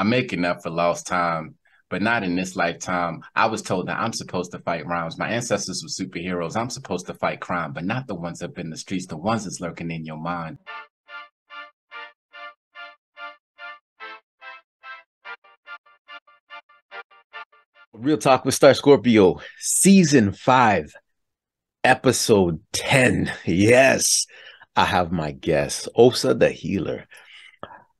I'm making up for lost time, but not in this lifetime. I was told that I'm supposed to fight rhymes. My ancestors were superheroes. I'm supposed to fight crime, but not the ones up in the streets, the ones that's lurking in your mind. Real Talk with Star Scorpio, Season 5, Episode 10. Yes, I have my guest, Osa the Healer.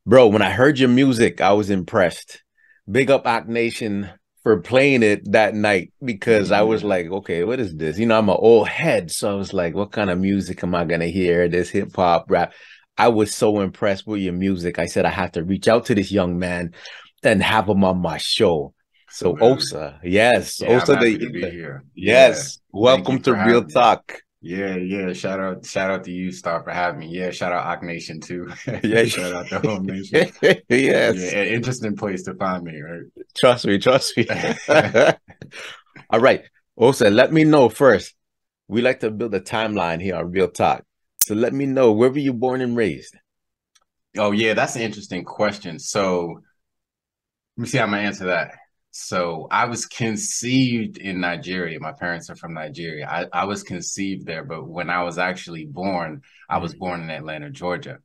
Bro, when I heard your music, I was impressed. Big up Acnation for playing it that night, because I was like, okay, what is this? You know, I'm an old head, so I was like, what kind of music am I going to hear? This hip-hop, rap. I was so impressed with your music. I said I have to reach out to this young man and have him on my show. So really? Osa, yes, yeah, Osa the Healer. Yes, yeah. Welcome to Real Talk. Yeah, yeah. Shout out to you, Star, for having me. Yeah, shout out Acnation too. Yeah, shout out to Home Nation. Yes, yeah, interesting place to find me, right? Trust me, trust me. All right, Osa, let me know first. We like to build a timeline here on Real Talk. So let me know, where were you born and raised? Oh yeah, that's an interesting question. So let me see how I'm gonna answer that. So I was conceived in Nigeria. My parents are from Nigeria. I was conceived there, but when I was actually born, I was born in Atlanta, Georgia,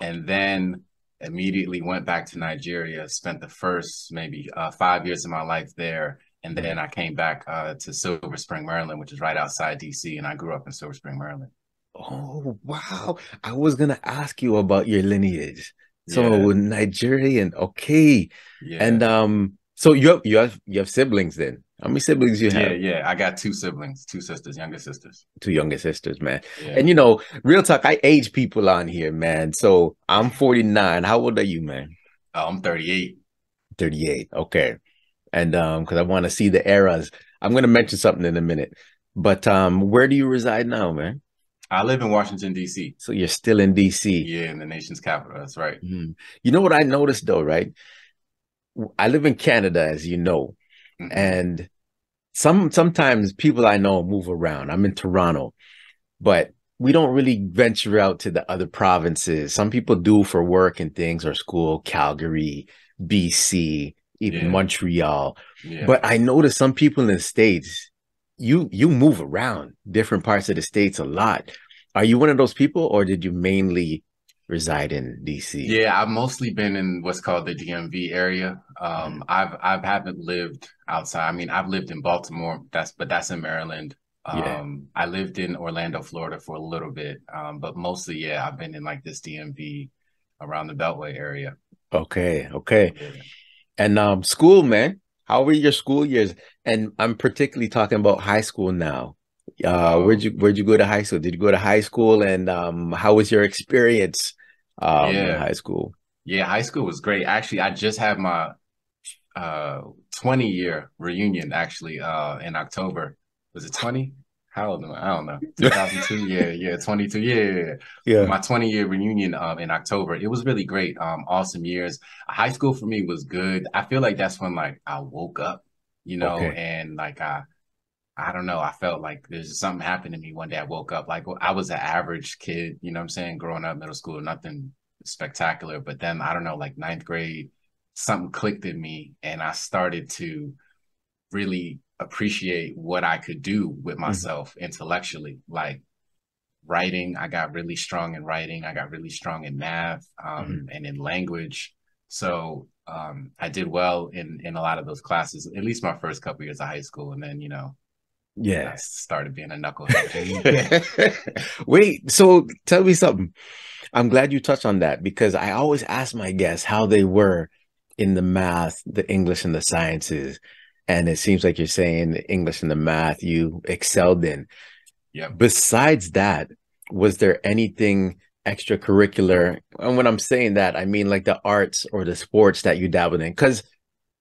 and then immediately went back to Nigeria, spent the first maybe 5 years of my life there. And then I came back to Silver Spring, Maryland, which is right outside DC. And I grew up in Silver Spring, Maryland. Oh, wow. I was going to ask you about your lineage. So yeah. Nigerian. Okay. Yeah. And, so you have siblings then? How many siblings you have? Yeah. I got two siblings, two sisters, younger sisters. Two younger sisters, man. Yeah. And you know, Real Talk, I age people on here, man. So I'm 49. How old are you, man? Oh, I'm 38. 38. Okay. And because I want to see the eras. I'm going to mention something in a minute. But where do you reside now, man? I live in Washington, D.C. So you're still in D.C. Yeah, in the nation's capital. That's right. Mm-hmm. You know what I noticed though, right? I live in Canada, as you know, and sometimes people I know move around. I'm in Toronto, but we don't really venture out to the other provinces. Some people do for work and things or school, Calgary, BC, even Montreal. Yeah. But I noticed some people in the States, you move around different parts of the States a lot. Are you one of those people, or did you mainly reside in DC? Yeah, I've mostly been in what's called the DMV area. I haven't lived outside. I mean, I've lived in Baltimore, but that's in Maryland. I lived in Orlando, Florida for a little bit. But mostly, yeah, I've been in like this DMV around the Beltway area. Okay. Yeah. And school, man. How were your school years? And I'm particularly talking about high school now. Where'd you go to high school? Did you go to high school, and how was your experience in high school? Yeah, high school was great. Actually, I just had my 20-year reunion actually in October. Was it 20? How old am I? I don't know. 2002? yeah, 22. Yeah. My 20-year reunion in October. It was really great. Awesome years. High school for me was good. I feel like that's when like I woke up, you know, and like I don't know. I felt like there's something happened to me one day. I woke up like, well, I was an average kid, you know what I'm saying? Growing up, middle school, nothing spectacular. But then, I don't know, like ninth grade, something clicked in me and I started to really appreciate what I could do with myself intellectually. Like writing, I got really strong in writing. I got really strong in math and in language. So I did well in a lot of those classes, at least my first couple years of high school. And then, you know, I started being a knucklehead. Wait, so tell me something. I'm glad you touched on that, because I always ask my guests how they were in the math, the English, and the sciences. And it seems like you're saying the English and the math you excelled in. Yeah. Besides that, was there anything extracurricular? And when I'm saying that, I mean like the arts or the sports that you dabbled in. Because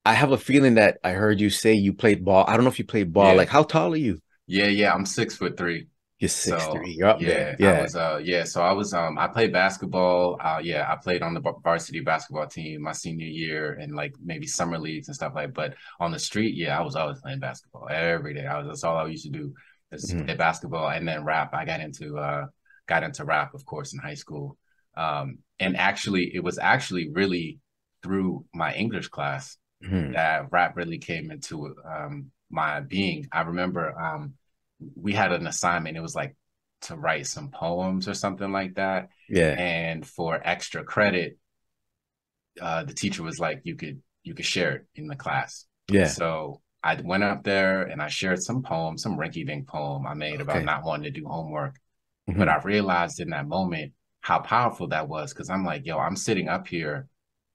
I have a feeling that I heard you say you played ball. I don't know if you played ball. Yeah. Like, how tall are you? Yeah. I'm 6'3". You're 6'3". You're up there. Yeah. I played basketball. I played on the varsity basketball team my senior year and like maybe summer leagues and stuff like. But on the street, I was always playing basketball every day. That's all I used to do is play basketball and then rap. I got into rap, of course, in high school. And actually, it was really through my English class that rap really came into my being. I remember we had an assignment. It was like to write some poems or something like that. Yeah. And for extra credit, the teacher was like, you could share it in the class. Yeah. So I went up there and I shared some poem, some rinky-dink poem I made about not wanting to do homework. But I realized in that moment how powerful that was, because I'm like, yo, I'm sitting up here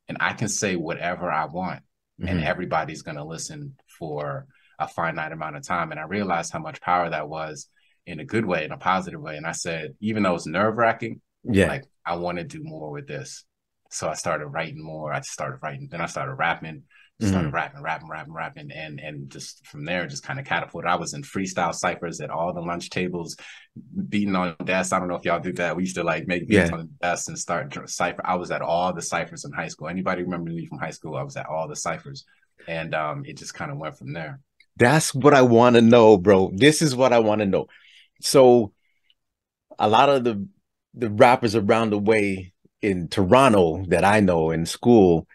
and I can say whatever I want and everybody's going to listen for a finite amount of time. And I realized how much power that was in a good way, in a positive way. And I said, even though it's nerve-wracking, like, I want to do more with this. So I started writing more. I started writing. Then I started rapping. Started rapping, and just from there, just kind of catapulted. I was in freestyle ciphers at all the lunch tables, beating on desks. I don't know if y'all did that. We used to like make beats on desks and start cipher. I was at all the ciphers in high school. Anybody remember me from high school? I was at all the ciphers, and it just kind of went from there. That's what I want to know, bro. This is what I want to know. So, a lot of the rappers around the way in Toronto that I know in school,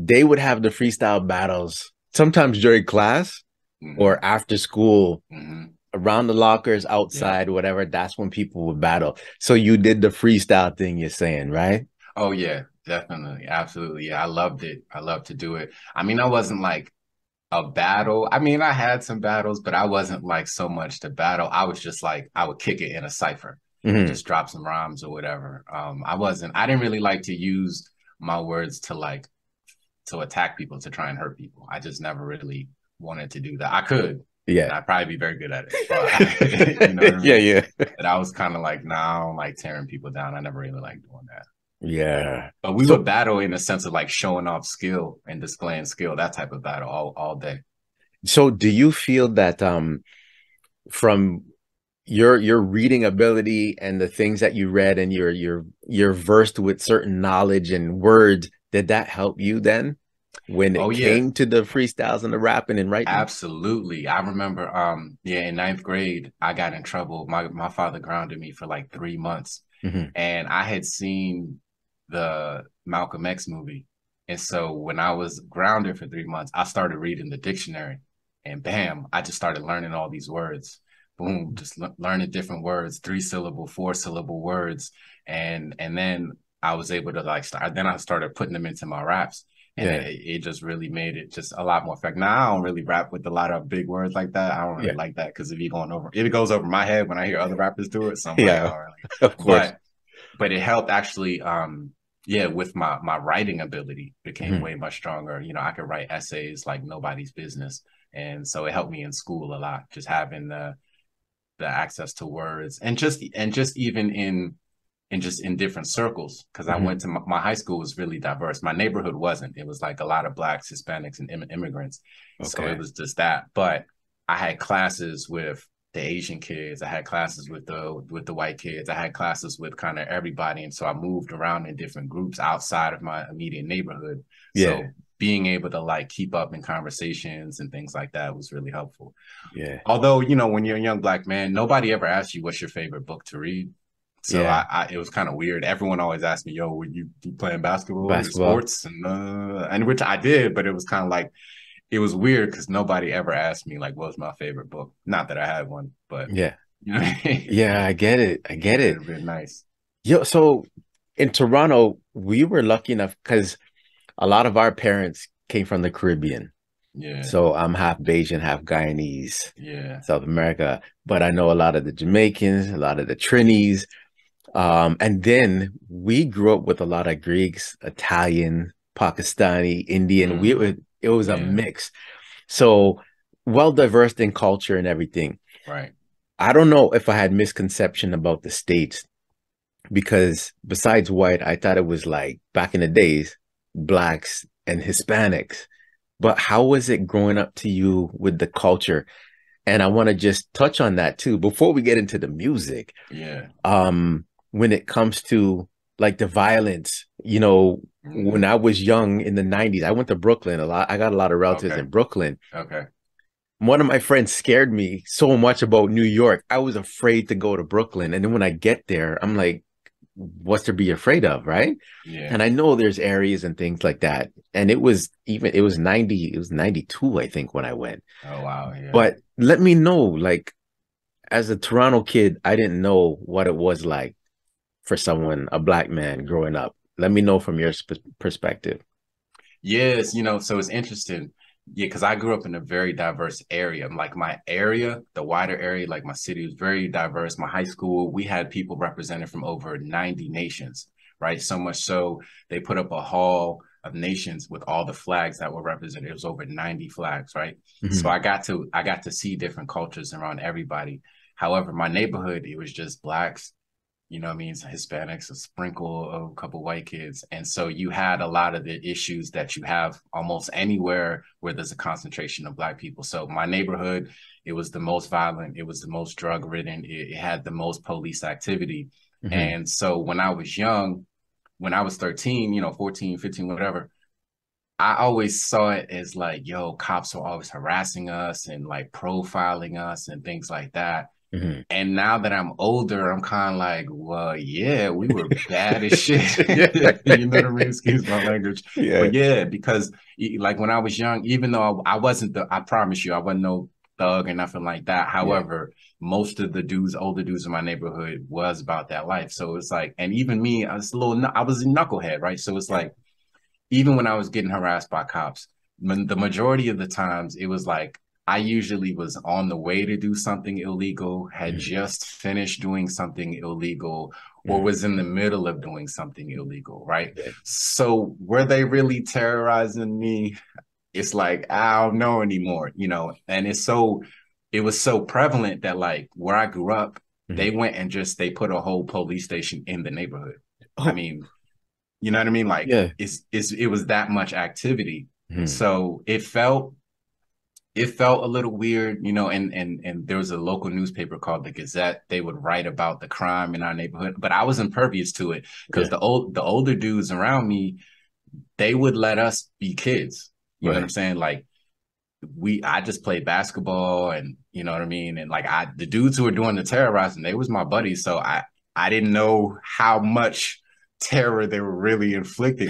they would have the freestyle battles sometimes during class or after school, around the lockers, outside, whatever. That's when people would battle. So you did the freestyle thing, you're saying, right? Oh, yeah, definitely. Absolutely. I loved it. I loved to do it. I mean, I wasn't like a battle. I mean, I had some battles, but I wasn't like so much the battle. I was just like, I would kick it in a cipher, just drop some rhymes or whatever. I didn't really like to use my words to like, to attack people, to try and hurt people. I just never really wanted to do that. I could, I'd probably be very good at it, but you know what I mean? But I was kind of like, nah, I don't like tearing people down. I never really liked doing that. Yeah, but we would battle in the sense of like showing off skill and displaying skill, that type of battle all day. So do you feel that from your reading ability and the things that you read, and you're versed with certain knowledge and words, did that help you then when it came to the freestyles and the rapping and writing? Absolutely. I remember, in 9th grade, I got in trouble. My father grounded me for like 3 months. And I had seen the Malcolm X movie. And so when I was grounded for 3 months, I started reading the dictionary. And bam, I just started learning all these words. Boom, just learning different words, 3-syllable, 4-syllable words. And then I was able to like start, then I started putting them into my raps, and it just really made it just a lot more effective. Now I don't really rap with a lot of big words like that. I don't really like that, because if it goes over my head when I hear other rappers do it, so I'm like, all right. Of course. But it helped actually, with my writing ability became way much stronger. You know, I could write essays like nobody's business. And so it helped me in school a lot, just having the access to words, and just even in different circles, because I went to my high school was really diverse. My neighborhood wasn't. It was like a lot of Blacks, Hispanics, and immigrants. Okay. So it was just that. But I had classes with the Asian kids. I had classes with the white kids. I had classes with kind of everybody. And so I moved around in different groups outside of my immediate neighborhood. Yeah. So being able to like keep up in conversations and things like that was really helpful. Yeah. Although, you know, when you're a young Black man, nobody ever asks you what's your favorite book to read. So it was kind of weird. Everyone always asked me, yo, were you playing basketball. Sports? And which I did, but it was kind of like, it was weird because nobody ever asked me like, what was my favorite book? Not that I had one, but yeah. You know what I mean? Yeah, I get it. I get it. It would have been nice. Yo, so in Toronto, we were lucky enough because a lot of our parents came from the Caribbean. Yeah. So I'm half Bajan, half Guyanese. Yeah. South America. But I know a lot of the Jamaicans, a lot of the Trinis. And then we grew up with a lot of Greeks, Italian, Pakistani, Indian. It was a mix. So well diverse in culture and everything. Right. I don't know if I had misconception about the States, because besides white, I thought it was like back in the days, Blacks and Hispanics. But how was it growing up to you with the culture? And I want to just touch on that too before we get into the music. Yeah. When it comes to like the violence, you know, when I was young in the 90s, I went to Brooklyn a lot. I got a lot of relatives in Brooklyn. Okay. One of my friends scared me so much about New York. I was afraid to go to Brooklyn. And then when I get there, I'm like, what's to be afraid of, right? Yeah. And I know there's areas and things like that. And it was even, it was 90, it was 92, I think, when I went. Oh, wow. Yeah. But let me know, like, as a Toronto kid, I didn't know what it was like for someone, a black man growing up. Let me know from your perspective. Yes, you know, so it's interesting. Yeah, because I grew up in a very diverse area. Like my area, the wider area, like my city was very diverse. My high school, we had people represented from over 90 nations, right? So much so they put up a hall of nations with all the flags that were represented. It was over 90 flags, right? Mm-hmm. So I got to see different cultures around everybody. However, my neighborhood, it was just blacks, you know what I mean, Hispanics, a sprinkle of a couple white kids. And so you had a lot of the issues that you have almost anywhere where there's a concentration of black people. So my neighborhood, it was the most violent. It was the most drug ridden. It had the most police activity. Mm-hmm. And so when I was young, when I was 13, you know, 14, 15, whatever, I always saw it as like, yo, cops were always harassing us and like profiling us and things like that. Mm-hmm. And now that I'm older, I'm kind of like, well, yeah, we were bad as shit. You know what I mean? Excuse my language. Yeah. But yeah, because like when I was young, even though I wasn't the, I promise you, I wasn't no thug or nothing like that. However, most of the dudes, older dudes in my neighborhood was about that life. So it's like, and even me, I was a little, I was a knucklehead, right? So it's like, even when I was getting harassed by cops, the majority of the times it was like, I usually was on the way to do something illegal, had just finished doing something illegal, or was in the middle of doing something illegal, right? Yeah. So were they really terrorizing me? It's like, I don't know anymore, you know? And it's so, it was so prevalent that like where I grew up, they went and just, they put a whole police station in the neighborhood. Oh. I mean, you know what I mean? Like it was that much activity. Mm. So it felt a little weird, you know, and there was a local newspaper called the Gazette. They would write about the crime in our neighborhood, but I was impervious to it because the older dudes around me, they would let us be kids. You know what I'm saying? Like I just played basketball and you know what I mean? And like the dudes who were doing the terrorizing, they was my buddies. So I didn't know how much terror they were really inflicting.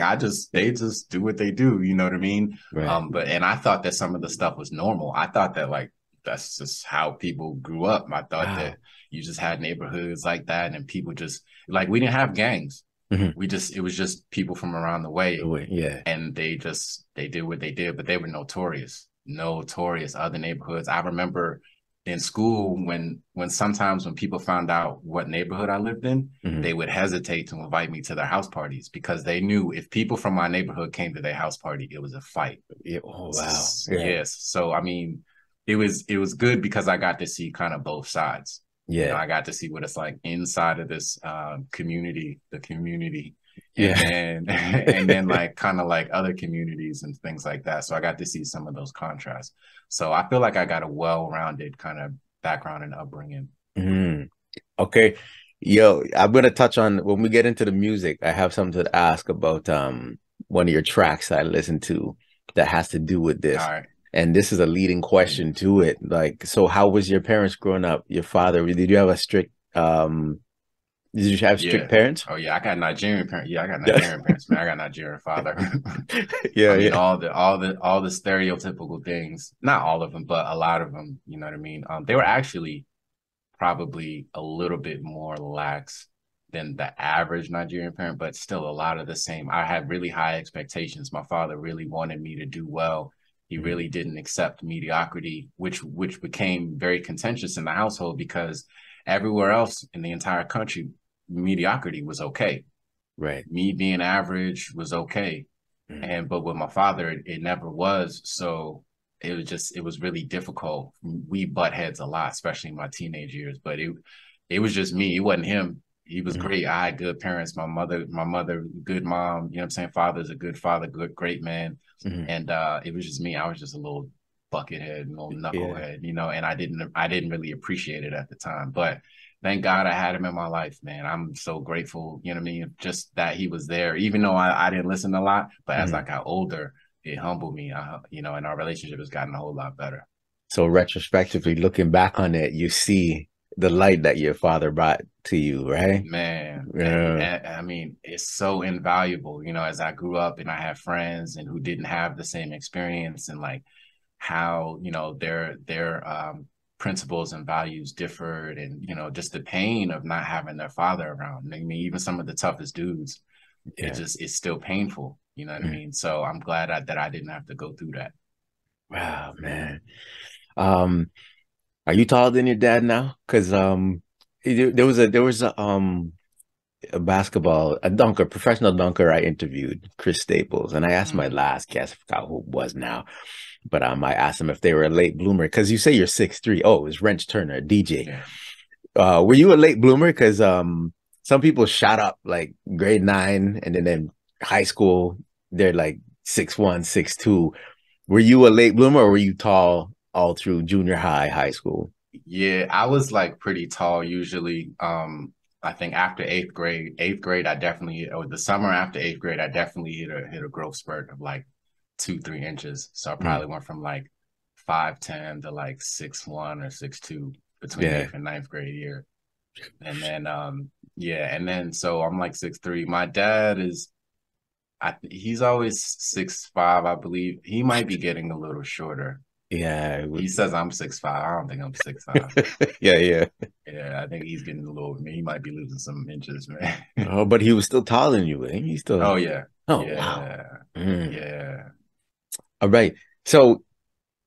They just do what they do, you know what I mean? Right. But I thought that some of the stuff was normal. I thought that like that's just how people grew up. I thought that you just had neighborhoods like that and people just like, we didn't have gangs. Mm-hmm. It was just people from around the way. Yeah. And they did what they did, but they were notorious. Other neighborhoods, I remember in school, when sometimes when people found out what neighborhood I lived in, they would hesitate to invite me to their house parties because they knew if people from my neighborhood came to their house party, it was a fight. Oh, wow. Yeah. Yes. So, I mean, it was good because I got to see kind of both sides. Yeah. You know, I got to see what it's like inside of this community. Yeah. And then like kind of like other communities and things like that. So I got to see some of those contrasts. So I feel like I got a well-rounded kind of background and upbringing. Mm-hmm. Okay. Yo, I'm going to touch on when we get into the music, I have something to ask about one of your tracks I listened to that has to do with this. All right. And this is a leading question to it. Like, so how was your parents growing up? Your father, did you have a strict did you have strict parents? Oh yeah, I got Nigerian parents. Yeah, I got Nigerian parents, man. I got Nigerian father. Yeah, I mean, all the stereotypical things. Not all of them, but a lot of them. You know what I mean? They were actually probably a little bit more lax than the average Nigerian parent, but still a lot of the same. I had really high expectations. My father really wanted me to do well. He really didn't accept mediocrity, which became very contentious in the household because everywhere else in the entire country, mediocrity was okay. Right. Me being average was okay. Mm. But with my father, it never was. So it was really difficult. We butt heads a lot, especially in my teenage years, but it was just me. It wasn't him. He was great. I had good parents. My mother, good mom, you know what I'm saying? Father's a good father, good, great man. And it was just me. I was just a little buckethead, little knucklehead, you know, and I didn't really appreciate it at the time, but thank God I had him in my life, man. I'm so grateful, you know what I mean? Just that he was there, even though I didn't listen a lot, but as I got older, it humbled me, you know, and our relationship has gotten a whole lot better. So retrospectively, looking back on it, you see the light that your father brought to you, right? Man, yeah. I mean, it's so invaluable, you know, as I grew up and I had friends and who didn't have the same experience, and like how, you know, their principles and values differed, and, you know, just the pain of not having their father around. I mean, even some of the toughest dudes, yeah. it's still painful, you know what I mean? So I'm glad that I didn't have to go through that. Wow, man. Are you taller than your dad now? Because there was a basketball, a dunker, professional dunker. I interviewed Chris Staples, and I asked my last guest, I forgot who it was now, but I asked him if they were a late bloomer. Because you say you're 6'3". Oh, it was Wrench Turner, DJ. Yeah. Were you a late bloomer? Because some people shot up like grade 9, and then in high school they're like 6'1", 6'2". Were you a late bloomer, or were you tall all through junior high, high school? Yeah, I was like pretty tall usually. I think after eighth grade, I definitely, or the summer after 8th grade, I definitely hit a growth spurt of like 2-3 inches. So I probably went from like 5'10" to like 6'1" or 6'2" between 8th and 9th grade year. And then, so I'm like 6'3". My dad is, he's always 6'5", I believe. He might be getting a little shorter. Yeah, he says I'm 6'5". I don't think I'm 6'5". Yeah. I think he's getting a little. He might be losing some inches, man. Oh, but he was still taller than you, eh? He's still. Oh yeah. Oh yeah. Wow. Yeah. All right. So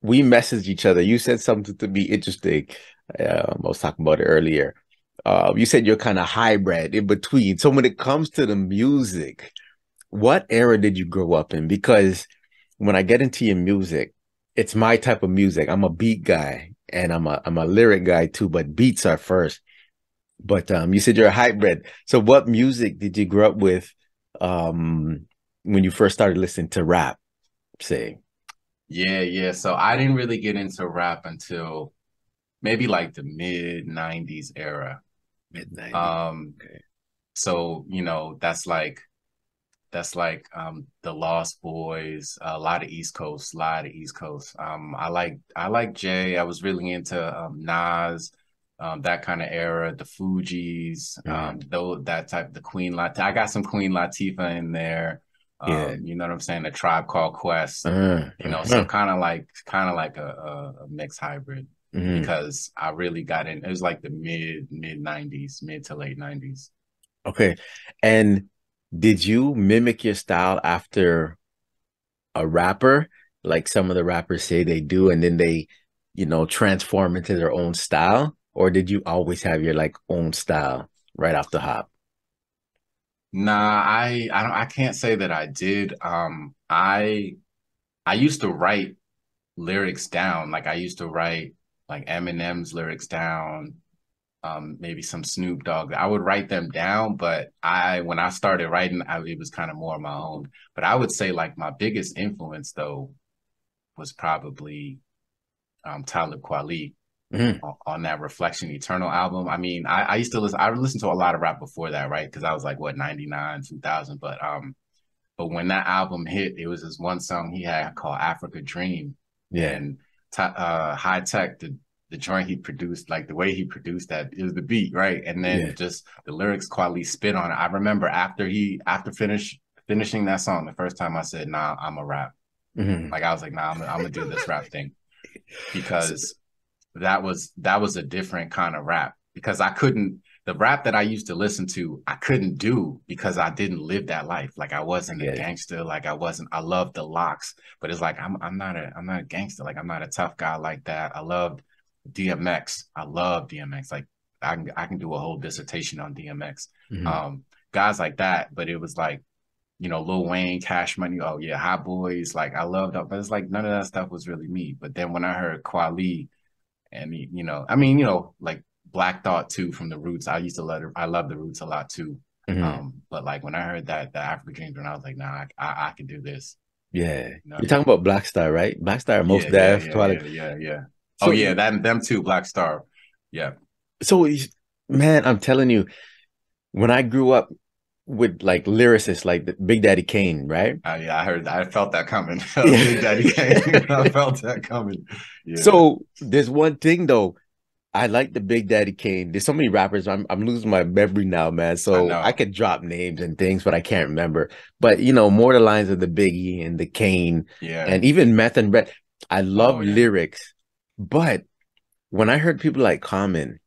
we messaged each other. You said something to be interesting. I was talking about it earlier. You said you're kind of hybrid in between. So when it comes to the music, what era did you grow up in? Because when I get into your music, it's my type of music. I'm a beat guy, and I'm a lyric guy too, but beats are first. But you said you're a hybrid. So what music did you grow up with when you first started listening to rap, say? Yeah. So I didn't really get into rap until maybe like the mid-90s era. Mid-90s. Okay. So, you know, that's like the Lost Boys, a lot of East Coast. I like Jay. I was really into Nas, that kind of era, the Fugees, the Queen Latifah. I got some Queen Latifah in there. You know what I'm saying? A Tribe Called Quest. So kind of like a mixed hybrid, because I really got in. It was like the mid to late 90s. Okay, and did you mimic your style after a rapper, like some of the rappers say they do, and then they, you know, transform into their own style? Or did you always have your like own style right off the hop? Nah, I can't say that I did. I used to write lyrics down. Like I used to write like Eminem's lyrics down. Maybe some Snoop Dogg. I would write them down, but when I started writing, it was kind of more my own. But I would say like my biggest influence though was probably Talib Kweli on that Reflection Eternal album. I mean, I used to listen. I listened to a lot of rap before that, right? Because I was like what 99, 2000. But when that album hit, it was this one song he had called Africa Dream. Yeah, and High Tech did. The joint he produced, like the way he produced that, it was the beat, right? And then just the lyrics Kweli spit on it. I remember after finishing that song, the first time I said, nah, I'm a rap. Like I was like, nah, I'm gonna do this rap thing. Because that was a different kind of rap. Because the rap that I used to listen to, I couldn't do because I didn't live that life. Like I wasn't a gangster. Like I loved the locks, but it's like I'm not a gangster, like I'm not a tough guy like that. I loved DMX. I love DMX. Like I can do a whole dissertation on DMX. Guys like that, but it was like, you know, Lil Wayne, Cash Money, oh yeah, Hot Boys. Like I loved that, but it's like none of that stuff was really me. But then when I heard Kweli, and you know, I mean, you know, like Black Thought too from The Roots. I love The Roots a lot too. But like when I heard that the Africa Dreams, and I was like, nah, I can do this. Yeah, you know, you're talking about Black Star, right? Black Star, most deaf. Yeah. So, oh yeah, them too, Black Star. Yeah. So, man, I'm telling you, when I grew up with like lyricists like Big Daddy Kane, right? Yeah, I felt that coming. Big Daddy Kane, I felt that coming. Yeah. So there's one thing though, I like the Big Daddy Kane. There's so many rappers. I'm losing my memory now, man. So I could drop names and things, but I can't remember. But you know, more the lines of the Biggie and the Kane, and even Meth and Red. I love lyrics, but when I heard people like Common,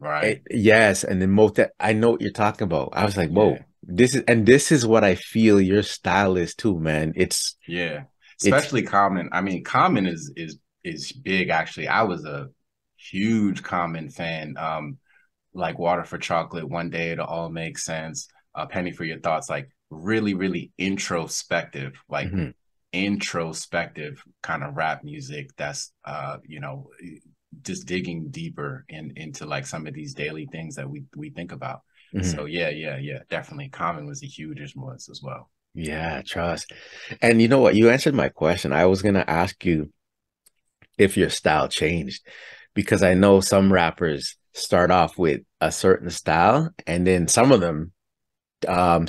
and then most that I know what you're talking about. I was like, whoa, this is what I feel your style is too, man. It's especially Common. I mean, Common is big actually. I was a huge Common fan, like Water for Chocolate, One Day It'll All Make Sense, A Penny for Your Thoughts, like really, really introspective, like introspective kind of rap music that's, you know, just digging deeper into like some of these daily things that we think about. So definitely Common was a huge influence as well. Yeah, trust. And you know what? You answered my question. I was going to ask you if your style changed, because I know some rappers start off with a certain style and then some of them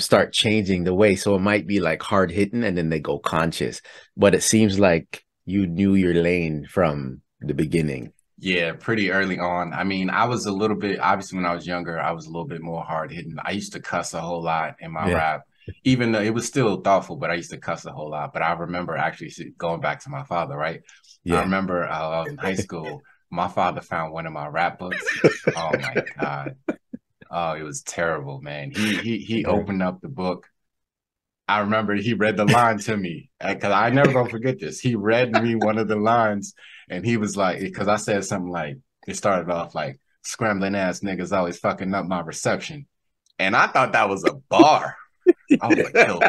start changing the way. So it might be like hard hitting and then they go conscious. But it seems like you knew your lane from the beginning. Yeah, pretty early on. I mean, I was a little bit, obviously when I was younger, I was a little bit more hard hitting. I used to cuss a whole lot in my rap, even though it was still thoughtful, but I used to cuss a whole lot. But I remember actually going back to my father, right? Yeah. I remember I was in high school. My father found one of my rap books. Oh my God. Oh, it was terrible, man. He opened up the book. I remember he read the line to me, because I never gonna forget this. He read me one of the lines and he was like, because I said something like, it started off like, scrambling ass niggas always fucking up my reception. And I thought that was a bar. I was like, yo,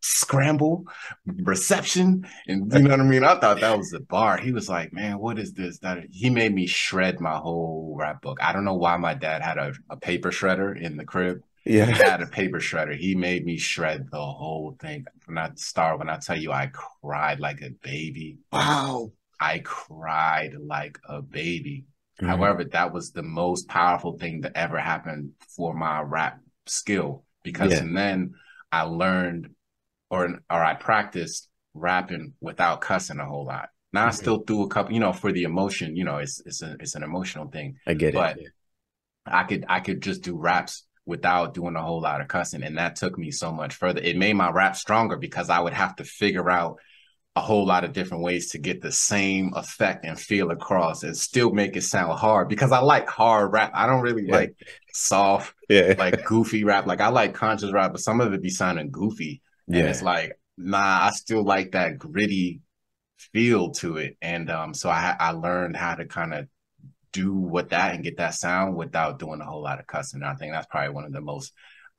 scramble reception, and you know what I mean, I thought that was the bar. He was like, man, what is this? That he made me shred my whole rap book. I don't know why my dad had a paper shredder in the crib. He had a paper shredder. He made me shred the whole thing. When I tell you, I cried like a baby. Wow, I cried like a baby. However, that was the most powerful thing that ever happened for my rap skill, because then I learned or I practiced rapping without cussing a whole lot. Now I still do a couple, you know, for the emotion, you know, it's an emotional thing. I get it. But I could just do raps without doing a whole lot of cussing. And that took me so much further. It made my rap stronger, because I would have to figure out a whole lot of different ways to get the same effect and feel across and still make it sound hard, because I like hard rap. I don't really like soft, like goofy rap. Like I like conscious rap, but some of it be sounding goofy. And it's like, nah, I still like that gritty feel to it. And so I learned how to kind of do with that and get that sound without doing a whole lot of cussing. And I think that's probably one of the most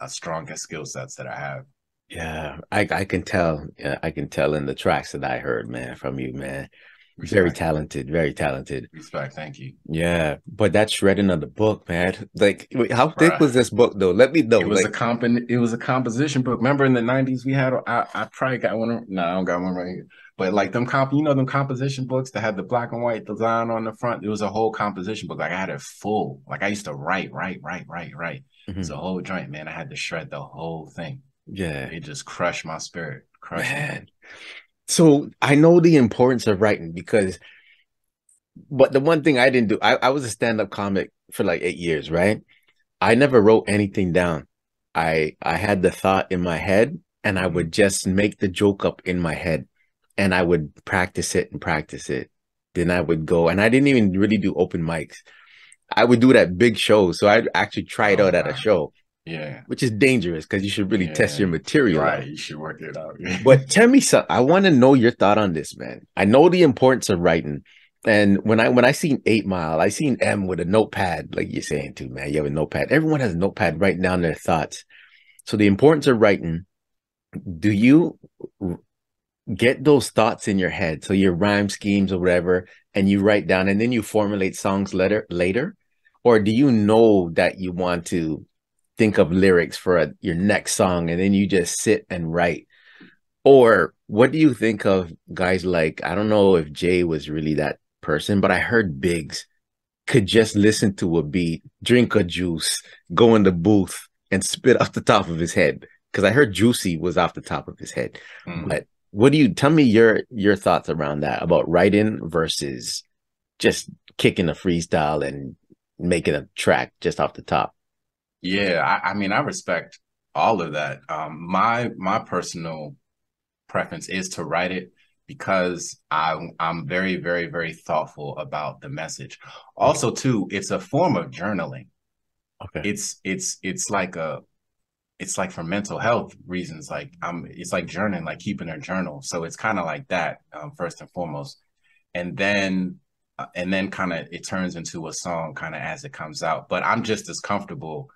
strongest skill sets that I have. Yeah, I can tell. Yeah, I can tell in the tracks that I heard, man, from you, man. Respect. Very talented, very talented. Respect, thank you. Yeah, but that shredding of the book, man. Like, how thick was this book, though? Let me know. It was like, it was a composition book. Remember in the 90s, we had, I probably got one. No, I don't got one right here. But like them composition books that had the black and white design on the front. It was a whole composition book. Like I had it full. Like I used to write. It's a whole joint, man. I had to shred the whole thing. Yeah, it just crushed my spirit. Man. So I know the importance of writing, but the one thing I didn't do, I was a stand-up comic for like 8 years, right? I never wrote anything down. I had the thought in my head and I would just make the joke up in my head and I would practice it. Then I would go, and I didn't even really do open mics. I would do it at big shows. So I'd actually try it out at a show. Yeah, which is dangerous, because you should really test your material. Right, you should work it out. But tell me something. I want to know your thought on this, man. I know the importance of writing, and when I seen 8 Mile, I seen M with a notepad, like you're saying too, man. You have a notepad. Everyone has a notepad writing down their thoughts. So the importance of writing. Do you get those thoughts in your head, so your rhyme schemes or whatever, and you write down, and then you formulate songs later, or do you know that you want to think of lyrics for your next song and then you just sit and write? Or what do you think of guys like, I don't know if Jay was really that person, but I heard Biggs could just listen to a beat, drink a juice, go in the booth and spit off the top of his head, because I heard Juicy was off the top of his head. But what do you, tell me your thoughts around that, about writing versus just kicking a freestyle and making a track just off the top. Yeah, I mean, I respect all of that. My personal preference is to write it because I'm very, very, very thoughtful about the message. Also, too, it's a form of journaling. Okay. It's like for mental health reasons, like it's like journaling, like keeping a journal. So it's kind of like that, first and foremost. And then kind of it turns into a song kind of as it comes out. But I'm just as comfortable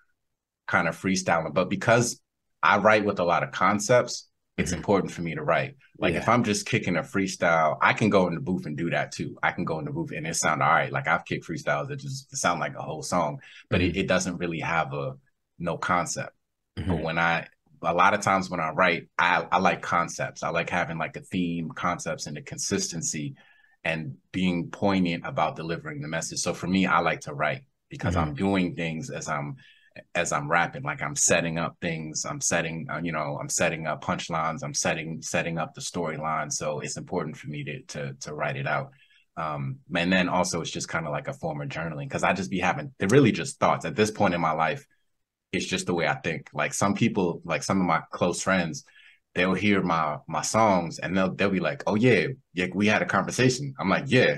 kind of freestyling. But because I write with a lot of concepts, it's important for me to write. Like if I'm just kicking a freestyle, I can go in the booth and do that too. I can go in the booth and it sound all right. Like I've kicked freestyles that just sound like a whole song, but it doesn't really have no concept. But when a lot of times when I write, I like concepts. I like having like a theme, concepts, and the consistency and being poignant about delivering the message. So for me, I like to write because I'm doing things as I'm rapping, like I'm setting up things, I'm setting up punchlines, I'm setting up the storyline. So it's important for me to write it out. And then also it's just kind of like a form of journaling because I just be having, they're really just thoughts. At this point in my life, it's just the way I think. Like some people, like some of my close friends, they'll hear my songs and they'll be like, oh yeah, we had a conversation. I'm like, yeah,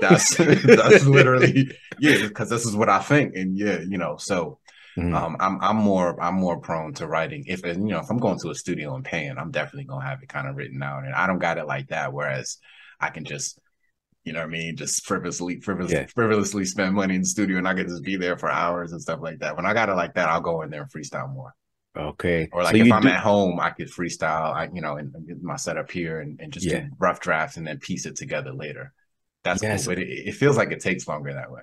that's literally, yeah, because this is what I think. And yeah, so I'm more prone to writing. If I'm going to a studio and paying, I'm definitely gonna have it kind of written out, and I don't got it like that. Whereas I can just, you know what I mean, just frivolously spend money in the studio, and I can just be there for hours and stuff like that. When I got it like that, I'll go in there and freestyle more. Okay. Or like so if I'm at home, I could freestyle. In my setup here and just do rough drafts and then piece it together later. That's cool, but it feels like it takes longer that way.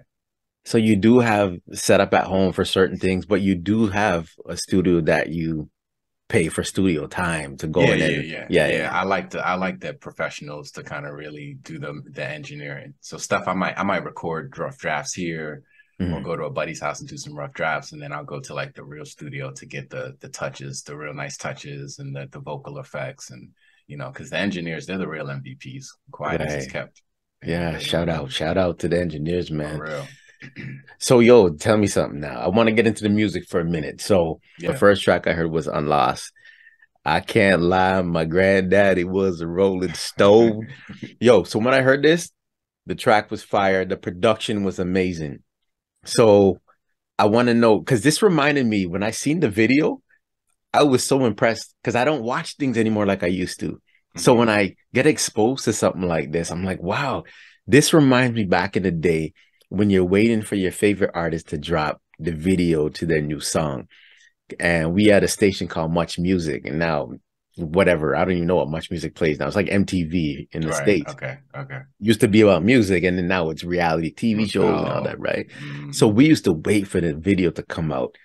So you do have set up at home for certain things, but you do have a studio that you pay for studio time to go in. Yeah. I like the professionals to kind of really do the engineering. So stuff I might record rough drafts here or go to a buddy's house and do some rough drafts, and then I'll go to like the real studio to get the touches, the real nice touches and the vocal effects, and because the engineers, they're the real MVPs. Quiet as it's kept. Yeah, shout out to the engineers, man. For real. So yo, tell me something now. I want to get into the music for a minute. So the first track I heard was Unlost. I can't lie, my granddaddy was a rolling stone. Yo, so when I heard this, the track was fire. The production was amazing. So I want to know, because this reminded me, when I seen the video, I was so impressed because I don't watch things anymore like I used to. So when I get exposed to something like this, I'm like, wow, this reminds me back in the day when you're waiting for your favorite artist to drop the video to their new song. And we had a station called Much Music, and now whatever, I don't even know what Much Music plays now. It's like MTV in the States. Okay. Used to be about music, and then now it's reality TV shows and all that, right? So we used to wait for the video to come out.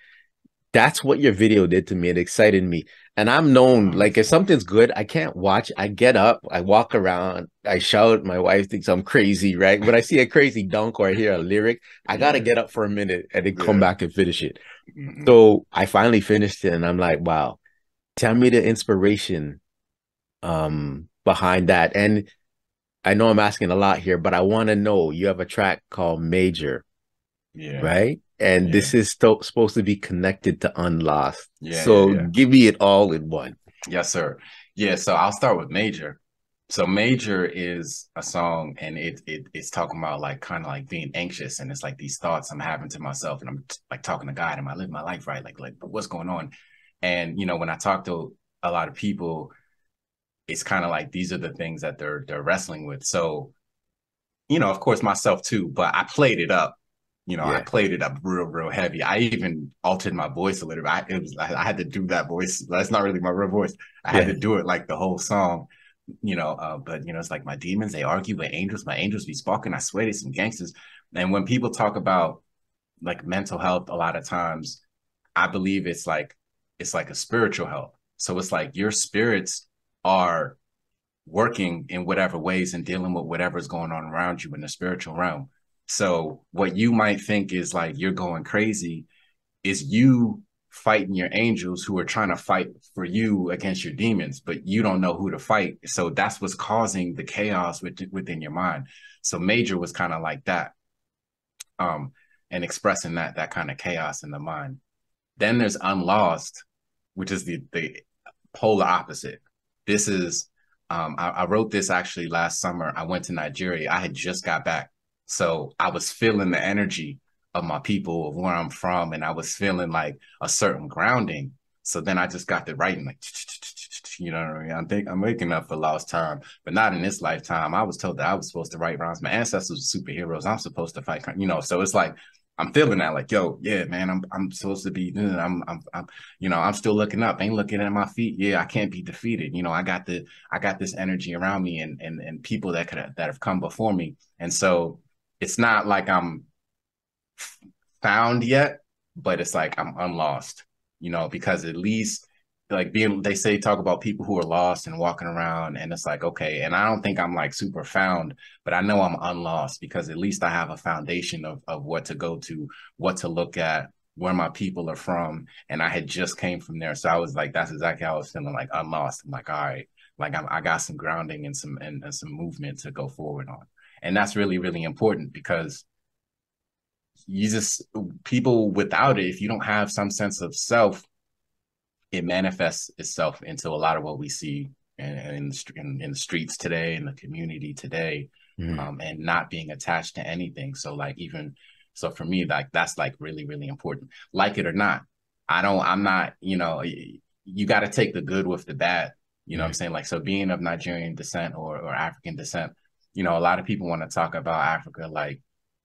That's what your video did to me. It excited me. And I'm known, like if something's good, I can't watch. I get up, I walk around, I shout. My wife thinks I'm crazy, right? When I see a crazy dunk or I hear a lyric, I got to get up for a minute and then come back and finish it. So I finally finished it, and I'm like, wow, tell me the inspiration behind that. And I know I'm asking a lot here, but I want to know, you have a track called Major, right? And this is supposed to be connected to Unlost. So give me it all in one. Yes, sir. Yeah, so I'll start with Major. So Major is a song, and it's talking about like kind of like being anxious, and it's like these thoughts I'm having to myself, and I'm like talking to God, am I living my life right? Like what's going on? And when I talk to a lot of people, it's kind of like these are the things that they're wrestling with. So, of course myself too, but I played it up. I played it up real, real heavy. I even altered my voice a little bit. I had to do that voice. That's not really my real voice. I had to do it like the whole song, but, it's like my demons, they argue with angels. My angels be sparking. I swear they some gangsters. And when people talk about like mental health, a lot of times I believe it's like a spiritual health. So it's like your spirits are working in whatever ways and dealing with whatever's going on around you in the spiritual realm. So what you might think is like you're going crazy is you fighting your angels who are trying to fight for you against your demons, but you don't know who to fight. So that's what's causing the chaos within your mind. So Major was kind of like that. and expressing that kind of chaos in the mind. Then there's unlost, which is the polar opposite. This is, I wrote this actually last summer. I went to Nigeria. I had just got back. So I was feeling the energy of my people, of where I'm from, and I was feeling like a certain grounding. So then I just got to writing, like, you know what I mean? I'm making up for lost time, but not in this lifetime. I was told that I was supposed to write rhymes. My ancestors were superheroes. I'm supposed to fight, you know? So it's like, I'm feeling that, like, yo, yeah, man, I'm supposed to be, I'm, you know, I'm still looking up, ain't looking at my feet. Yeah, I can't be defeated. You know, I got this energy around me and people that have come before me. And so it's not like I'm found yet, but it's like I'm unlost, you know, because at least like they say, talk about people who are lost and walking around, and it's like, okay. And I don't think I'm like super found, but I know I'm unlost because at least I have a foundation of what to go to, what to look at, where my people are from. And I had just came from there. So I was like, that's exactly how I was feeling, like unlost. I'm like, all right, like I got some grounding and some movement to go forward on. And that's really, really important because you just, people without it, if you don't have some sense of self, it manifests itself into a lot of what we see in the streets today, in the community today, and not being attached to anything. So like, even, so for me, like, that's like really, really important. Like it or not, I'm not, you know, you got to take the good with the bad, you know what I'm saying? Like, so being of Nigerian descent or African descent, you know, a lot of people want to talk about Africa, like,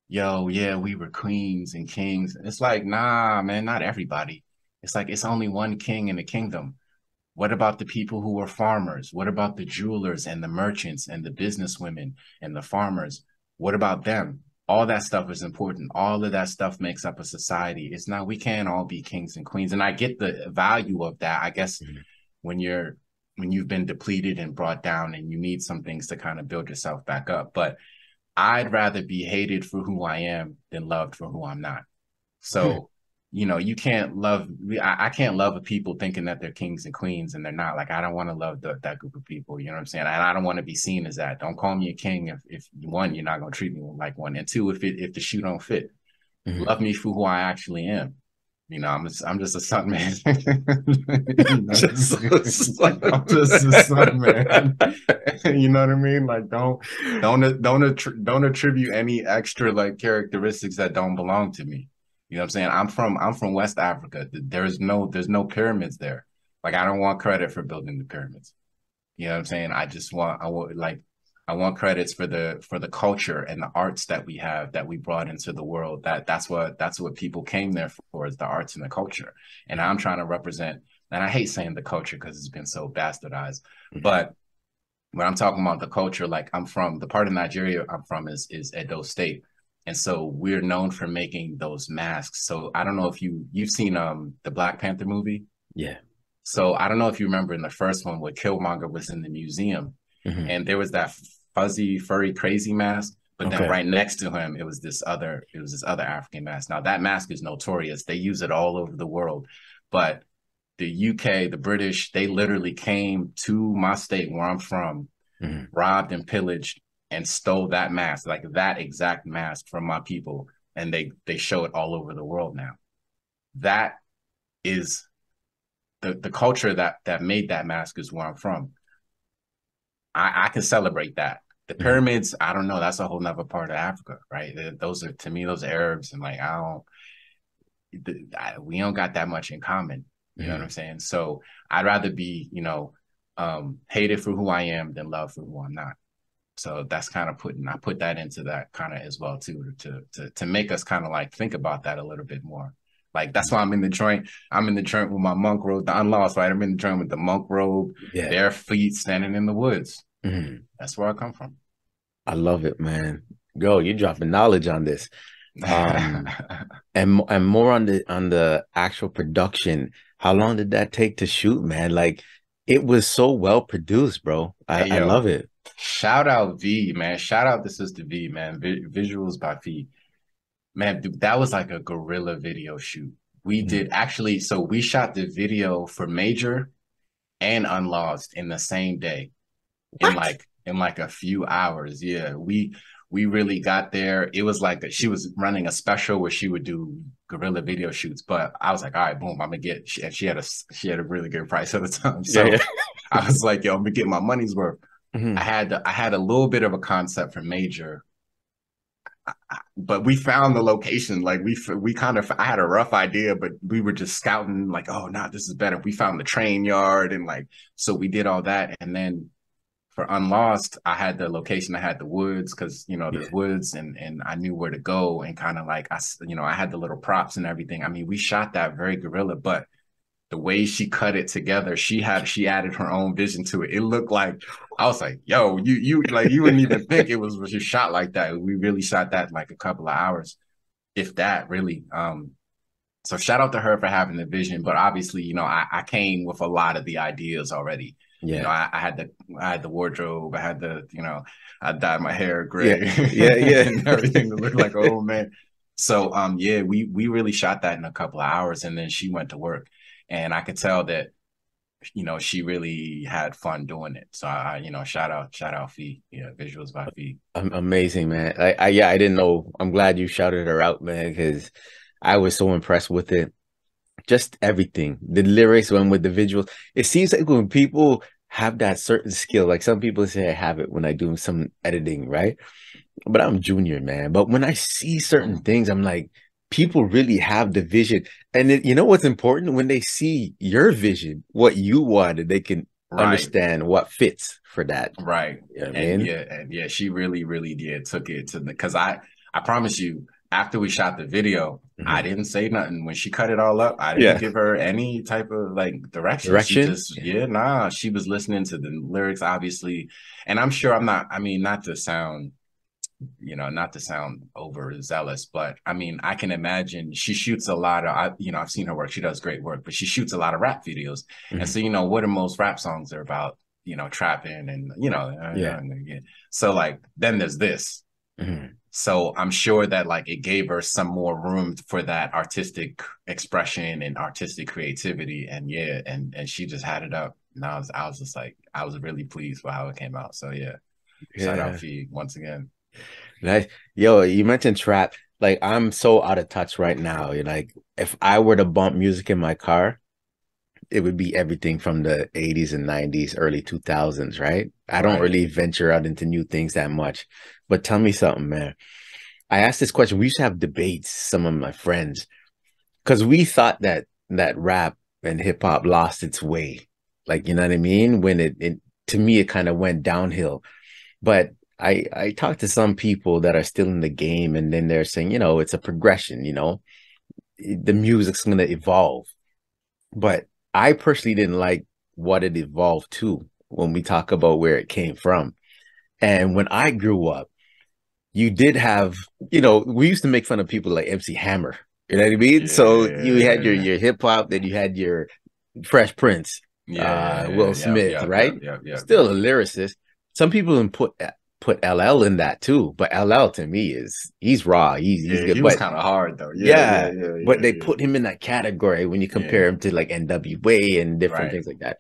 yo, yeah, we were queens and kings. It's like, nah, man, not everybody. It's like, it's only one king in the kingdom. What about the people who were farmers? What about the jewelers and the merchants and the businesswomen and the farmers? What about them? All that stuff is important. All of that stuff makes up a society. It's not, we can't all be kings and queens. And I get the value of that. I guess when you've been depleted and brought down and you need some things to kind of build yourself back up. But I'd rather be hated for who I am than loved for who I'm not. So you know, you can't love, I can't love people thinking that they're kings and queens and they're not. Like, I don't want to love that group of people. You know what I'm saying? And I don't want to be seen as that. Don't call me a king if one, you're not going to treat me like one. And two, if the shoe don't fit, love me for who I actually am. You know, I'm just a son man. I'm just a son man. You know what I mean? Like, don't attribute any extra like characteristics that don't belong to me. You know what I'm saying? I'm from West Africa. There's no pyramids there. Like, I don't want credit for building the pyramids. You know what I'm saying? I want credits for the culture and the arts that we have, that we brought into the world. That's what people came there for, is the arts and the culture. And I'm trying to represent, and I hate saying the culture because it's been so bastardized, but when I'm talking about the culture, like, I'm from, the part of Nigeria I'm from is Edo State. And so we're known for making those masks. So I don't know if you've seen the Black Panther movie. Yeah. So I don't know if you remember in the first one where Killmonger was in the museum and there was that fuzzy, furry, crazy mask. But then right next to him, it was this other African mask. Now that mask is notorious. They use it all over the world. But the UK, the British, they literally came to my state where I'm from, robbed and pillaged, and stole that mask, like that exact mask from my people. And they show it all over the world now. That is the culture that made that mask is where I'm from. I can celebrate that. The pyramids, I don't know, that's a whole nother part of Africa, right? Those are, to me, those Arabs. And like, we don't got that much in common. You know what I'm saying? So I'd rather be, you know, hated for who I am than loved for who I'm not. So that's kind of I put that into that kind of as well too, to make us kind of like think about that a little bit more. Like, that's why I'm in the joint with my monk robe, the unlost, right? I'm in the joint with the monk robe, bare feet, standing in the woods. That's where I come from. I love it, man. Yo, you're dropping knowledge on this, and more on the actual production. How long did that take to shoot, man? Like, it was so well produced, bro. I love it. Shout out V, man. Shout out to Sister V, man. Visuals by V, man. That was like a guerrilla video shoot. We did actually. So we shot the video for Major and Unlost in the same day, in like a few hours. Yeah, we we really got there. It was like she was running a special where she would do guerrilla video shoots, but I was like, all right, boom, I'm gonna get. And she had a really good price at the time, so yeah. I was like, yo, I'm gonna get my money's worth. Mm-hmm. I had a little bit of a concept from Major, but we found the location. Like we kind of, I had a rough idea, but we were just scouting. Like, oh no, this is better. We found the train yard, and like, so we did all that, and then. For Unlost, I had the location, I had the woods, because, you know, there's woods, and I knew where to go, and kind of like, I had the little props and everything. I mean, we shot that very guerrilla, but the way she cut it together, she added her own vision to it. It looked like, I was like, yo, you wouldn't even think it was just shot like that. We really shot that in like a couple of hours, if that, really. So shout out to her for having the vision, but obviously, you know, I came with a lot of the ideas already. Yeah. You know, I had the wardrobe. I had the, you know, I dyed my hair gray. Yeah. And everything to look like an old man. So, yeah, we really shot that in a couple of hours, and then she went to work, and I could tell that, you know, she really had fun doing it. So, you know, shout out Fee. Yeah, visuals by Fee. Amazing, man. I didn't know. I'm glad you shouted her out, man, because I was so impressed with it. Just everything, the lyrics went with the visuals. It seems like when people have that certain skill, like some people say I have it when I do some editing, right? But I'm junior, man. But when I see certain things, I'm like, people really have the vision. And it, you know what's important? When they see your vision, what you wanted, they can understand what fits for that. Right. You know what I mean? Yeah, and yeah, she really, really did took it to the, because I promise you, after we shot the video, mm-hmm. I didn't say nothing. When she cut it all up, I didn't give her any type of like direction. She just, she was listening to the lyrics, obviously. And I'm sure not to sound overzealous, but I mean, I can imagine she shoots a lot of, I've seen her work. She does great work, but she shoots a lot of rap videos. Mm-hmm. And so, you know, what are most rap songs are about, you know, trapping and, you know, so like, then there's this. Mm-hmm. So I'm sure that like it gave her some more room for that artistic expression and artistic creativity. And yeah, and she just had it up. And I was just like, I was really pleased with how it came out. So yeah. Shout out for you once again. Nice. Yo, you mentioned trap. Like I'm so out of touch right now. You're like, if I were to bump music in my car, it would be everything from the 80s and 90s, early 2000s, right? I don't really venture out into new things that much. But tell me something, man. I asked this question. We used to have debates, some of my friends, because we thought that rap and hip hop lost its way. Like, you know what I mean? When it to me, it kind of went downhill. But I talked to some people that are still in the game, and then they're saying, you know, it's a progression, you know, the music's going to evolve. But I personally didn't like what it evolved to when we talk about where it came from. And when I grew up, you did have, you know, we used to make fun of people like MC Hammer. You know what I mean? Yeah, so you had your hip hop, then you had your Fresh Prince, Will Smith, right? Yeah. Still a lyricist. Some people put LL in that too, but LL to me is, he's raw. He's good. He was kind of hard though. But they put him in that category when you compare him to like NWA and different things like that.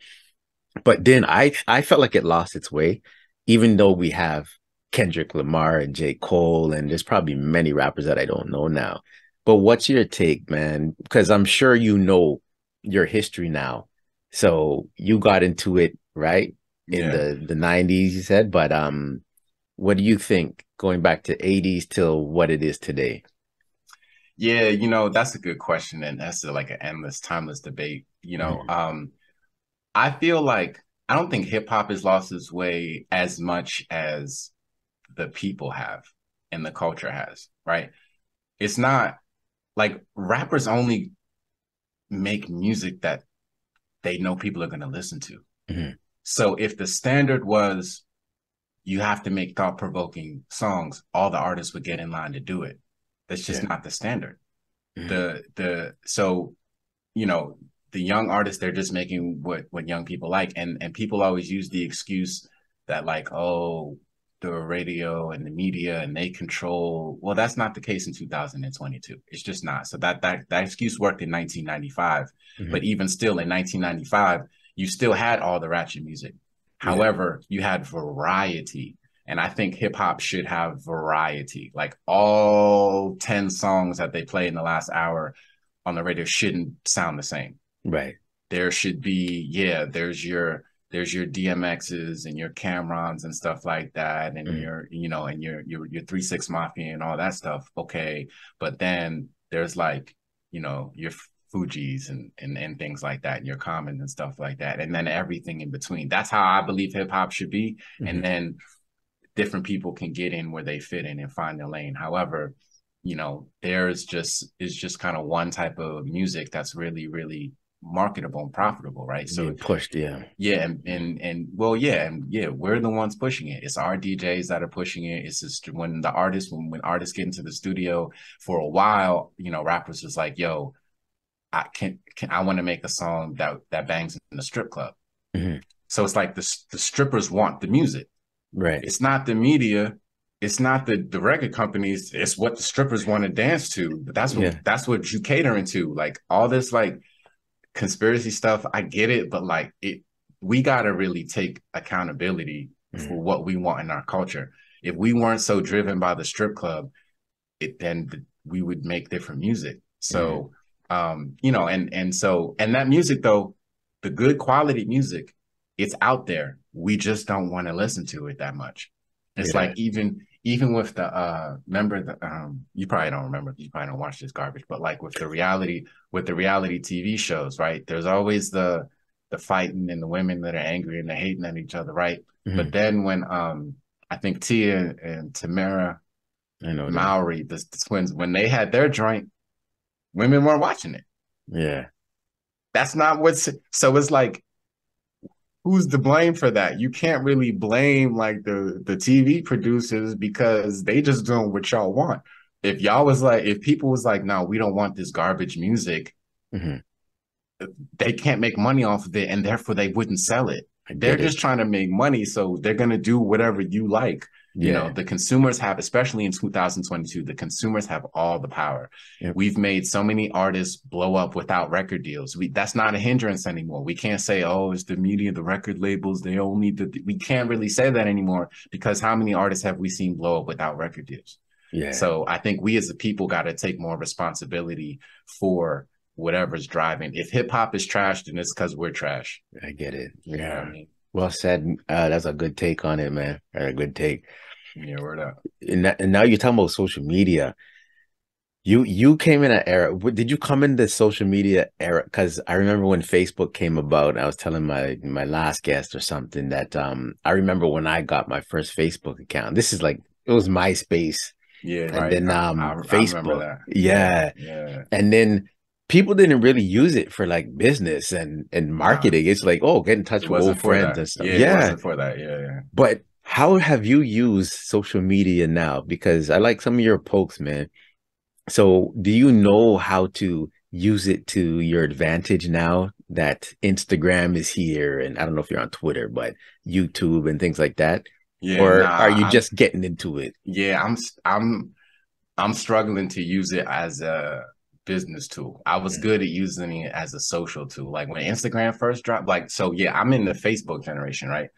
But then I felt like it lost its way, even though we have Kendrick Lamar and J. Cole, and there's probably many rappers that I don't know now. But what's your take, man? Because I'm sure you know your history now. So you got into it, right? In the 90s, you said. But what do you think going back to 80s till what it is today? Yeah, you know, that's a good question. And that's like an endless, timeless debate, you know. Mm-hmm. I feel like I don't think hip hop has lost its way as much as the people have and the culture has, right? It's not like rappers only make music that they know people are going to listen to. Mm-hmm. So if the standard was you have to make thought-provoking songs, all the artists would get in line to do it. That's just not the standard. Mm-hmm. So, you know, the young artists, they're just making what young people like. And people always use the excuse that like, oh, the radio and the media and they control. Well, that's not the case in 2022. It's just not. So that excuse worked in 1995. Mm-hmm. But even still in 1995, you still had all the ratchet music. However, you had variety. And I think hip hop should have variety. Like all 10 songs that they play in the last hour on the radio shouldn't sound the same. Right. There should be, yeah, there's your DMXs and your Camerons and stuff like that. And your 3-6 Mafia and all that stuff. Okay. But then there's like, you know, your Fugees and things like that, and your Common and stuff like that. And then everything in between. That's how I believe hip hop should be. Mm-hmm. And then different people can get in where they fit in and find their lane. However, you know, it's just kind of one type of music that's really, really marketable and profitable, right? So being pushed, and we're the ones pushing it. It's our DJs that are pushing it. It's just when artists get into the studio for a while, you know, rappers was like, yo, I want to make a song that bangs in the strip club. Mm-hmm. So it's like the strippers want the music, right? It's not the media. It's not the record companies. It's what the strippers want to dance to. But that's what you catering to. Like all this like conspiracy stuff, I get it, but like we gotta really take accountability for what we want in our culture. If we weren't so driven by the strip club, then we would make different music. So, you know, and that music though, the good quality music, it's out there. We just don't want to listen to it that much. It's like even with the you probably don't remember, you probably don't watch this garbage, but like with the reality TV shows, right? There's always the fighting and the women that are angry and they're hating at each other, right? Mm-hmm. But then when I think Tia and Tamara Mowry, the twins, when they had their joint, women weren't watching it. Yeah. That's not so it's like, who's to blame for that? You can't really blame like the TV producers because they just doing what y'all want. If y'all was like, if people was like, no, we don't want this garbage music, they can't make money off of it and therefore they wouldn't sell it. They're just trying to make money. So they're going to do whatever you like. Yeah. You know, the consumers have, especially in 2022, the consumers have all the power. Yep. We've made so many artists blow up without record deals. That's not a hindrance anymore. We can't say, oh, it's the media, the record labels, they only we can't really say that anymore because how many artists have we seen blow up without record deals? Yeah. So I think we as a people got to take more responsibility for whatever's driving. If hip hop is trashed, then it's because we're trash. I get it. You know what I mean? Well said. That's a good take on it, man. A good take. Yeah, word up. And now you're talking about social media. You came in an era. Did you come in the social media era? Because I remember when Facebook came about. I was telling my last guest or something that I remember when I got my first Facebook account. This is like it was MySpace. Yeah, and right. Then I Facebook. I remember that. Yeah, and then. People didn't really use it for like business and marketing. It's like, oh, get in touch with old friends and stuff. Yeah, it wasn't for that. Yeah. But how have you used social media now? Because I like some of your pokes, man. So do you know how to use it to your advantage now that Instagram is here? And I don't know if you're on Twitter, but YouTube and things like that. Yeah, or are you just getting into it? Yeah, I'm struggling to use it as a business tool. I was good at using it as a social tool. Like when Instagram first dropped, like, so yeah, I'm in the Facebook generation, right?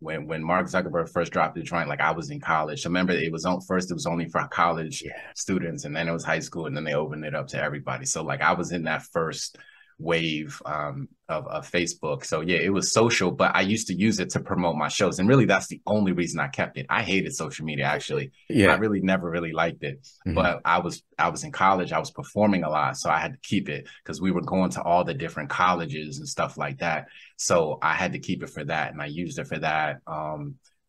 When Mark Zuckerberg first dropped the joint, like I was in college. Remember, it was only for college students, and then it was high school, and then they opened it up to everybody. So like I was in that first wave of Facebook. So yeah, it was social, but I used to use it to promote my shows. And really that's the only reason I kept it. I hated social media actually. Yeah. I never really liked it. Mm-hmm. But I was in college, I was performing a lot. So I had to keep it because we were going to all the different colleges and stuff like that. So I had to keep it for that and I used it for that.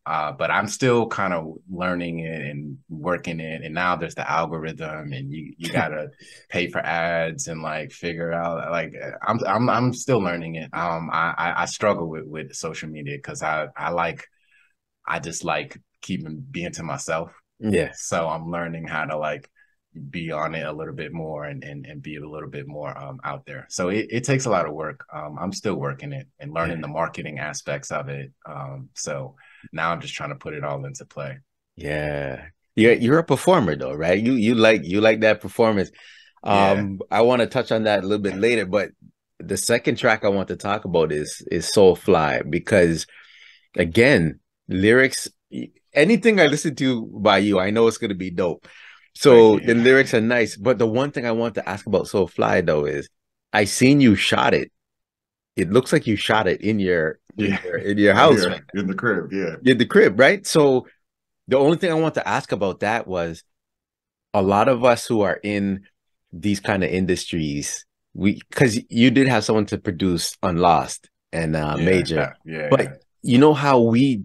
But I'm still kind of learning it and working it. And now there's the algorithm and you gotta pay for ads and like figure out, like I'm still learning it. I struggle with social media because I just like being to myself. Yeah. So I'm learning how to like be on it a little bit more and be a little bit more out there. So it takes a lot of work. I'm still working it and learning the marketing aspects of it. So now I'm just trying to put it all into play. Yeah. You're a performer though, right? You like that performance. I want to touch on that a little bit later, but the second track I want to talk about is Soulfly, because again, lyrics, anything I listen to by you, I know it's going to be dope. So the lyrics are nice. But the one thing I want to ask about Soul Fly, though, is I seen you shot it. It looks like you shot it in your house. Yeah, right? In the crib, yeah. In the crib, right? So the only thing I want to ask about that was a lot of us who are in these kind of industries, because you did have someone to produce on Lost and Major. Yeah, but you know how we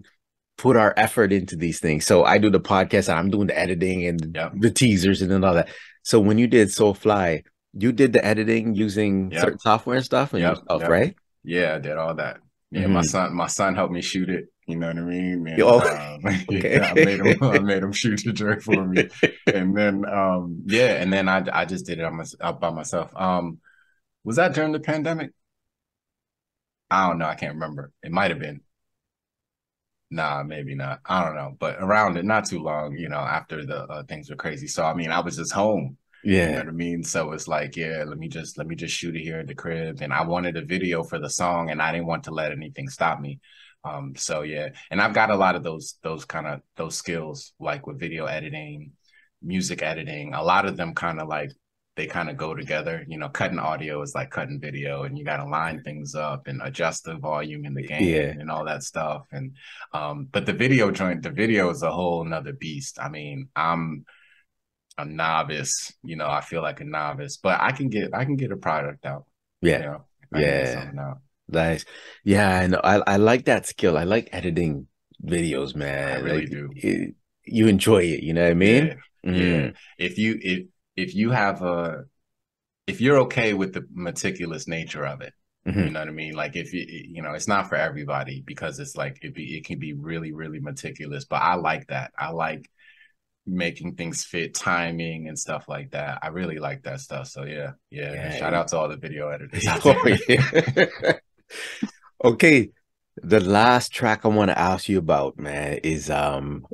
put our effort into these things. So I do the podcast and I'm doing the editing and the teasers and all that. So when you did Soul Fly, you did the editing using certain software and stuff, and yourself, right? Yeah, I did all that. Yeah, my son helped me shoot it. You know what I mean? And, I made him shoot the joint for me, and then I just did it by myself. Was that during the pandemic? I don't know. I can't remember. It might have been. Nah, maybe not. I don't know. But around it, not too long. You know, after the things were crazy. So I mean, I was just home. Yeah, you know what I mean. So it's like, yeah, let me just shoot it here at the crib. And I wanted a video for the song, and I didn't want to let anything stop me. So yeah, and I've got a lot of those skills, like with video editing, music editing. A lot of them kind of like they kind of go together. You know, cutting audio is like cutting video, and you got to line things up and adjust the volume in the game and all that stuff. And but the video is a whole nother beast. I mean, I'm a novice, you know, I feel like a novice, but I can get a product out. Yeah. You know, I can get something out. Nice. Yeah. I know. I like that skill. I like editing videos, man. I really do. You enjoy it. You know what I mean? Yeah. Mm-hmm. If you're okay with the meticulous nature of it, you know what I mean? Like if you know, it's not for everybody because it's like, it can be really, really meticulous, but I like that. I like making things fit, timing and stuff like that. I really like that stuff. So shout out to all the video editors. Okay, the last track I want to ask you about, man, is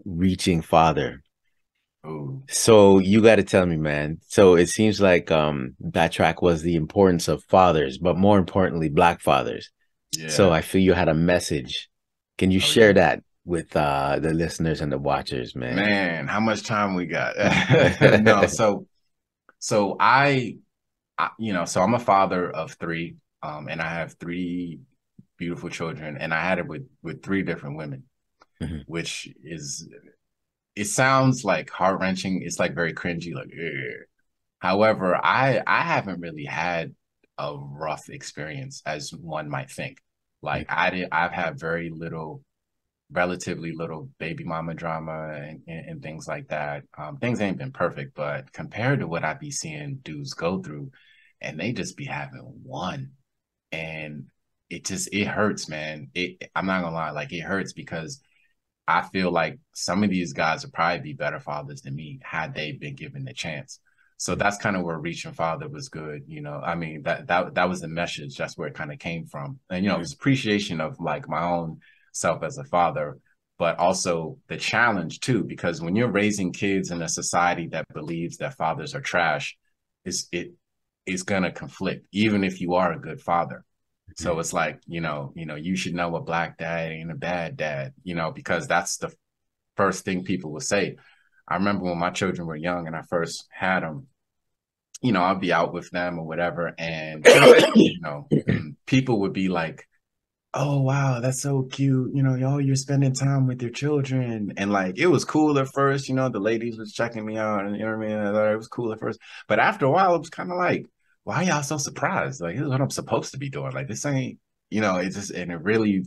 Reaching Father. Ooh. So you got to tell me, man. So it seems like that track was the importance of fathers, but more importantly, Black fathers. Yeah. So I feel you had a message. Can you share that with the listeners and the watchers, man? Man, how much time we got? No, so I, you know, so I'm a father of three, and I have three beautiful children, and I had it with three different women, which is, it sounds like heart-wrenching. It's like very cringy, like, ugh. However, I haven't really had a rough experience as one might think. Like I've had relatively little baby mama drama and things like that. Things ain't been perfect, but compared to what I be seeing dudes go through, and they just be having one, and it hurts, man. I'm not gonna lie, like it hurts because I feel like some of these guys would probably be better fathers than me had they been given the chance. So that's kind of where Reaching Father was good, you know. I mean, that was the message. That's where it kind of came from, and you know, it was appreciation of like my own self as a father, but also the challenge too, because when you're raising kids in a society that believes that fathers are trash, it's gonna conflict, even if you are a good father. So it's like, you know, you should know a Black dad ain't a bad dad, you know, because that's the first thing people will say. I remember when my children were young and I first had them, you know, I'd be out with them or whatever, and you know, people would be like, oh wow, that's so cute, you know, y'all, you're spending time with your children. And like, it was cool at first, you know, the ladies was checking me out, and you know what I mean, I thought it was cool at first, but after a while it was kind of like, why y'all so surprised? Like, here's what I'm supposed to be doing. Like, this ain't, you know, it's just, and I really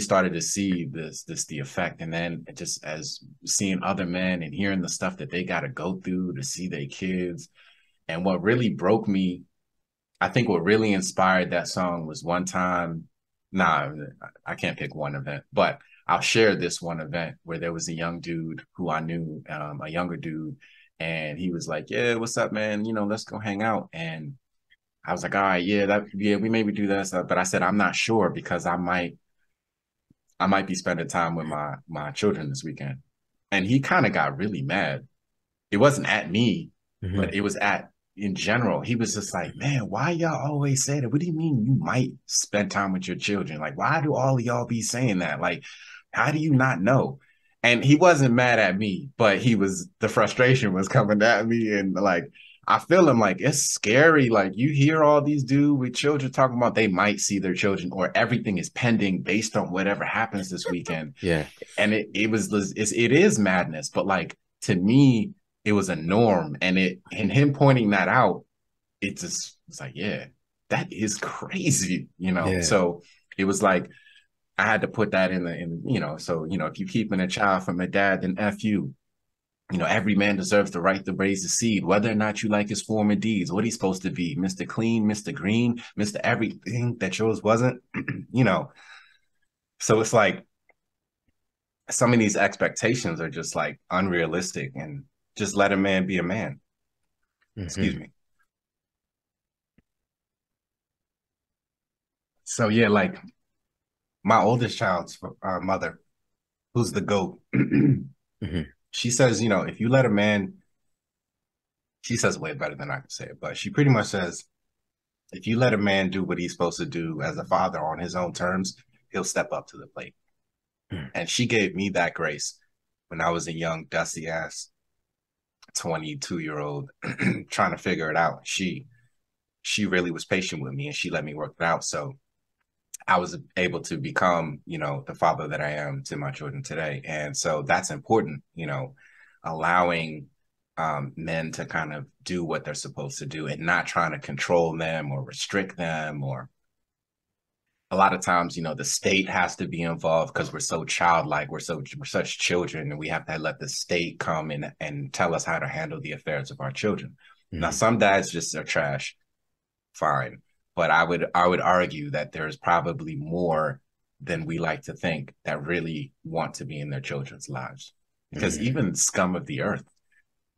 started to see this the effect. And then it just, as seeing other men and hearing the stuff that they got to go through to see their kids. And what really broke me, I think what really inspired that song was one time, I can't pick one event, but I'll share this one event where there was a young dude who I knew, a younger dude, and he was like, yeah, what's up, man? You know, let's go hang out. And I was like, all right, we maybe do that stuff. But I said, I'm not sure because I might be spending time with my children this weekend. And he kind of got really mad. It wasn't at me, but it was at, in general, he was just like, man, why y'all always say that? What do you mean you might spend time with your children? Like, why do all of y'all be saying that? Like, how do you not know? And he wasn't mad at me, but he was, the frustration was coming at me. And like, I feel him, like, it's scary. Like, you hear all these dudes with children talking about they might see their children, or everything is pending based on whatever happens this weekend. Yeah. And it is madness. But like, to me, it was a norm. And him pointing that out, it just was like, yeah, that is crazy, you know? Yeah. So it was like, I had to put that in, if you keeping a child from a dad, then F you. You know, every man deserves the right to raise the seed, whether or not you like his former deeds, what he's supposed to be, Mr. Clean, Mr. Green, Mr. Everything that yours wasn't, you know. So it's like, some of these expectations are just like unrealistic, and just let a man be a man. Mm-hmm. Excuse me. So yeah, like, my oldest child's mother, who's the GOAT, mm-hmm. She says, you know, if you let a man, she says way better than I can say it, but she pretty much says, if you let a man do what he's supposed to do as a father on his own terms, he'll step up to the plate. Mm-hmm. And she gave me that grace when I was a young, dusty-ass 22-year-old trying to figure it out. She really was patient with me, and she let me work it out. So I was able to become, you know, the father that I am to my children today. And so that's important, you know, allowing men to kind of do what they're supposed to do, and not trying to control them or restrict them. Or a lot of times, you know, the state has to be involved, because we're so childlike, we're such children, and we have to let the state come in and tell us how to handle the affairs of our children. Mm-hmm. Now, some dads just are trash. Fine. But I would argue that there's probably more than we like to think that really want to be in their children's lives. Because mm-hmm. even scum of the earth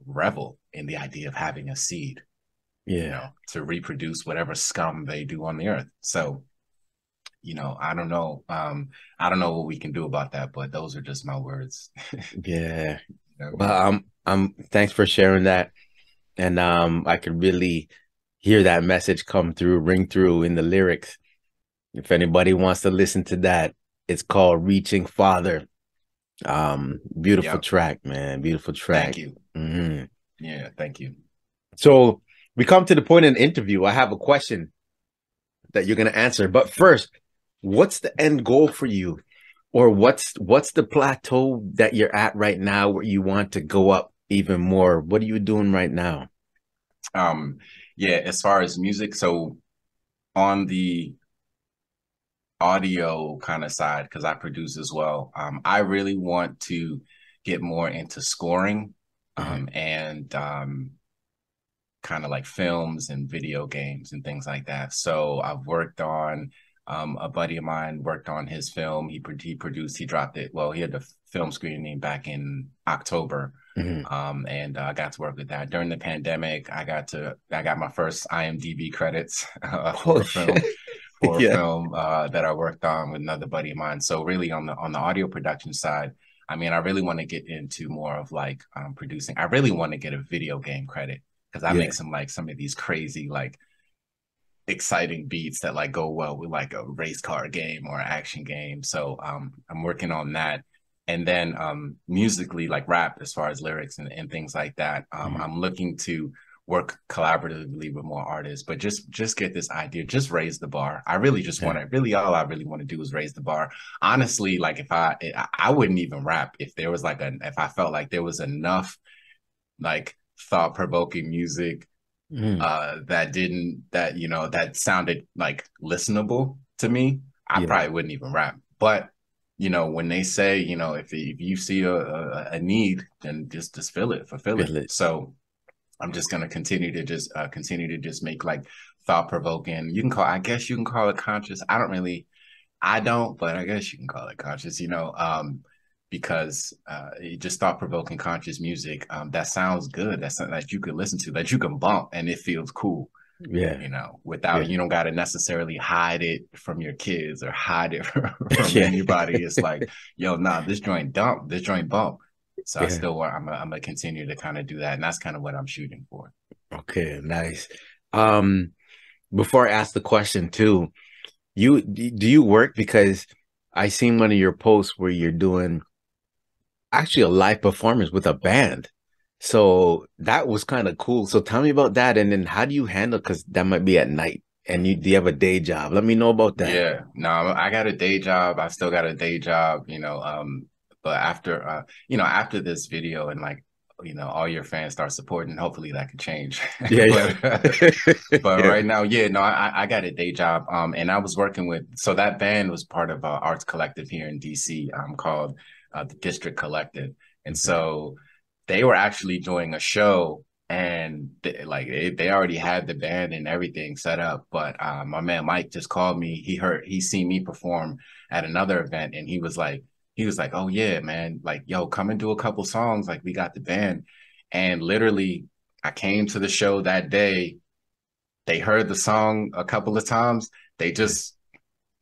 revel in the idea of having a seed, you know, to reproduce whatever scum they do on the earth. So, you know, I don't know what we can do about that, but those are just my words. Yeah. You know? But thanks for sharing that. And I could really hear that message come through, ring through in the lyrics. If anybody wants to listen to that, it's called Reaching Father. Beautiful track, man. Beautiful track. Thank you. Mm-hmm. Yeah, thank you. So we come to the point in the interview. I have a question that you're going to answer. But first, what's the end goal for you? Or what's the plateau that you're at right now where you want to go up even more? What are you doing right now? Yeah, as far as music, so on the audio kind of side, because I produce as well, I really want to get more into scoring, mm-hmm. and kind of like films and video games and things like that. So I've worked on, a buddy of mine worked on his film. He dropped it. Well, he had the film screening back in October. Mm-hmm. I got to work with that during the pandemic. I got my first IMDb credits for a film that I worked on with another buddy of mine. So really on the audio production side, I mean, I really want to get into more of like producing. I really want to get a video game credit, because I make some of these crazy, like, exciting beats that like go well with like a race car game or action game. So I'm working on that. And then musically, like rap, as far as lyrics and things like that, mm-hmm. I'm looking to work collaboratively with more artists, but just get this idea, just raise the bar. I really just want to, really all I really want to do is raise the bar. Honestly, like I wouldn't even rap if there was like if I felt like there was enough like thought-provoking music that sounded like listenable to me, I probably wouldn't even rap. But you know, when they say, you know, if you see a need, then just fulfill it. So I'm just going to continue to make like thought provoking. I guess you can call it conscious. But I guess you can call it conscious, you know, because just thought provoking conscious music that sounds good. That's something that you can listen to, that you can bump, and it feels cool. Yeah, you know, you don't got to necessarily hide it from your kids or hide it from anybody. It's like, yo, nah, this joint bump. So I still want, I'm gonna continue to kind of do that, and that's kind of what I'm shooting for. Okay, nice. Before I ask the question too, do you work? Because I seen one of your posts where you're doing actually a live performance with a band. So that was kind of cool. So tell me about that. And then how do you handle, because that might be at night and you do you have a day job? Let me know about that. Yeah, no, I got a day job. I still got a day job, you know, but after, you know, after this video and like, you know, all your fans start supporting, hopefully that could change. Yeah, but yeah. Right now, yeah, no, I got a day job, and I was working with, so that band was part of an arts collective here in DC called the District Collective. And so they were actually doing a show, and they already had the band and everything set up, but my man Mike just called me. He seen me perform at another event, and he was like, oh yeah, man, like, yo, come and do a couple songs. Like, we got the band. And literally, I came to the show that day. They heard the song a couple of times. They just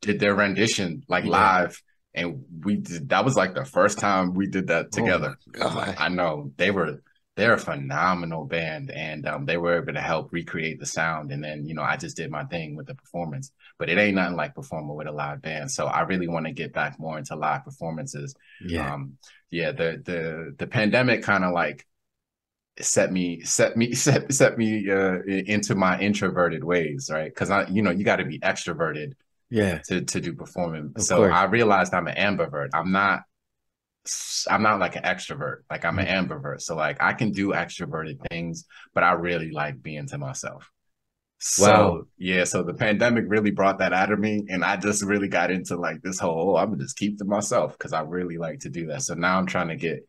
did their rendition, like, live. And that was like the first time we did that together. Oh my God. I know. They're a phenomenal band. And they were able to help recreate the sound. And then, you know, I just did my thing with the performance. But it ain't nothing like performing with a live band. So I really want to get back more into live performances. Yeah. The pandemic kind of like set me into my introverted ways, right? Cause I, you know, you gotta be extroverted. Yeah. To do performing. Of so course. I realized I'm an ambivert. I'm not like an extrovert. Like, I'm an ambivert. So like, I can do extroverted things, but I really like being to myself. So wow. Yeah, so the pandemic really brought that out of me, and I just really got into like this whole, I'm gonna just keep to myself because I really like to do that. So now I'm trying to get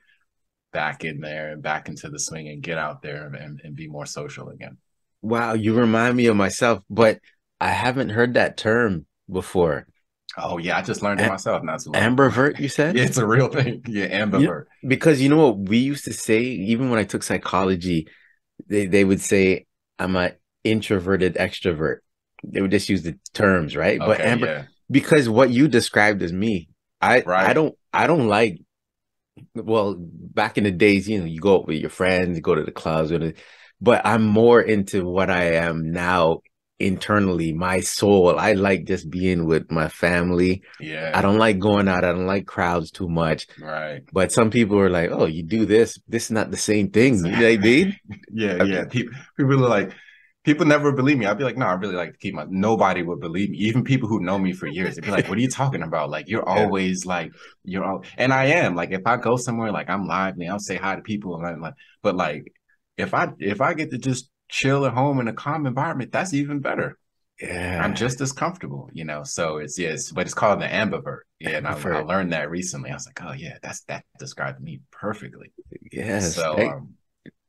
back in there and back into the swing and get out there and be more social again. Wow, you remind me of myself, but I haven't heard that term before. Oh yeah, I just learned it myself not too long. Ambivert, you said? Yeah, it's a real thing. Yeah, ambivert. Yeah, because you know what we used to say, even when I took psychology, they would say I'm an introverted extrovert. They would just use the terms, right? Okay, but Amber, yeah. Because what you described as me, right. I don't like, well, back in the days, you know, you go out with your friends, you go to the clubs, but I'm more into what I am now internally, my soul. I like just being with my family. Yeah. I don't like going out. I don't like crowds too much. Right. But some people are like, oh, you do this. This is not the same thing. You know what I mean? Yeah, okay. Yeah. People are like, people never believe me. I'd be like, no, I really like to keep my... Nobody would believe me. Even people who know me for years, they'd be like, what are you talking about? Like, you're always like, you're all... And I am. Like, if I go somewhere, like, I'm lively. I'll say hi to people. And I'm like, but like, if I get to just chill at home in a calm environment, that's even better. Yeah. I'm just as comfortable, you know? So it's, yeah, but it's called the ambivert. Yeah, and I learned that recently. I was like, oh yeah, that described me perfectly. Yes. So,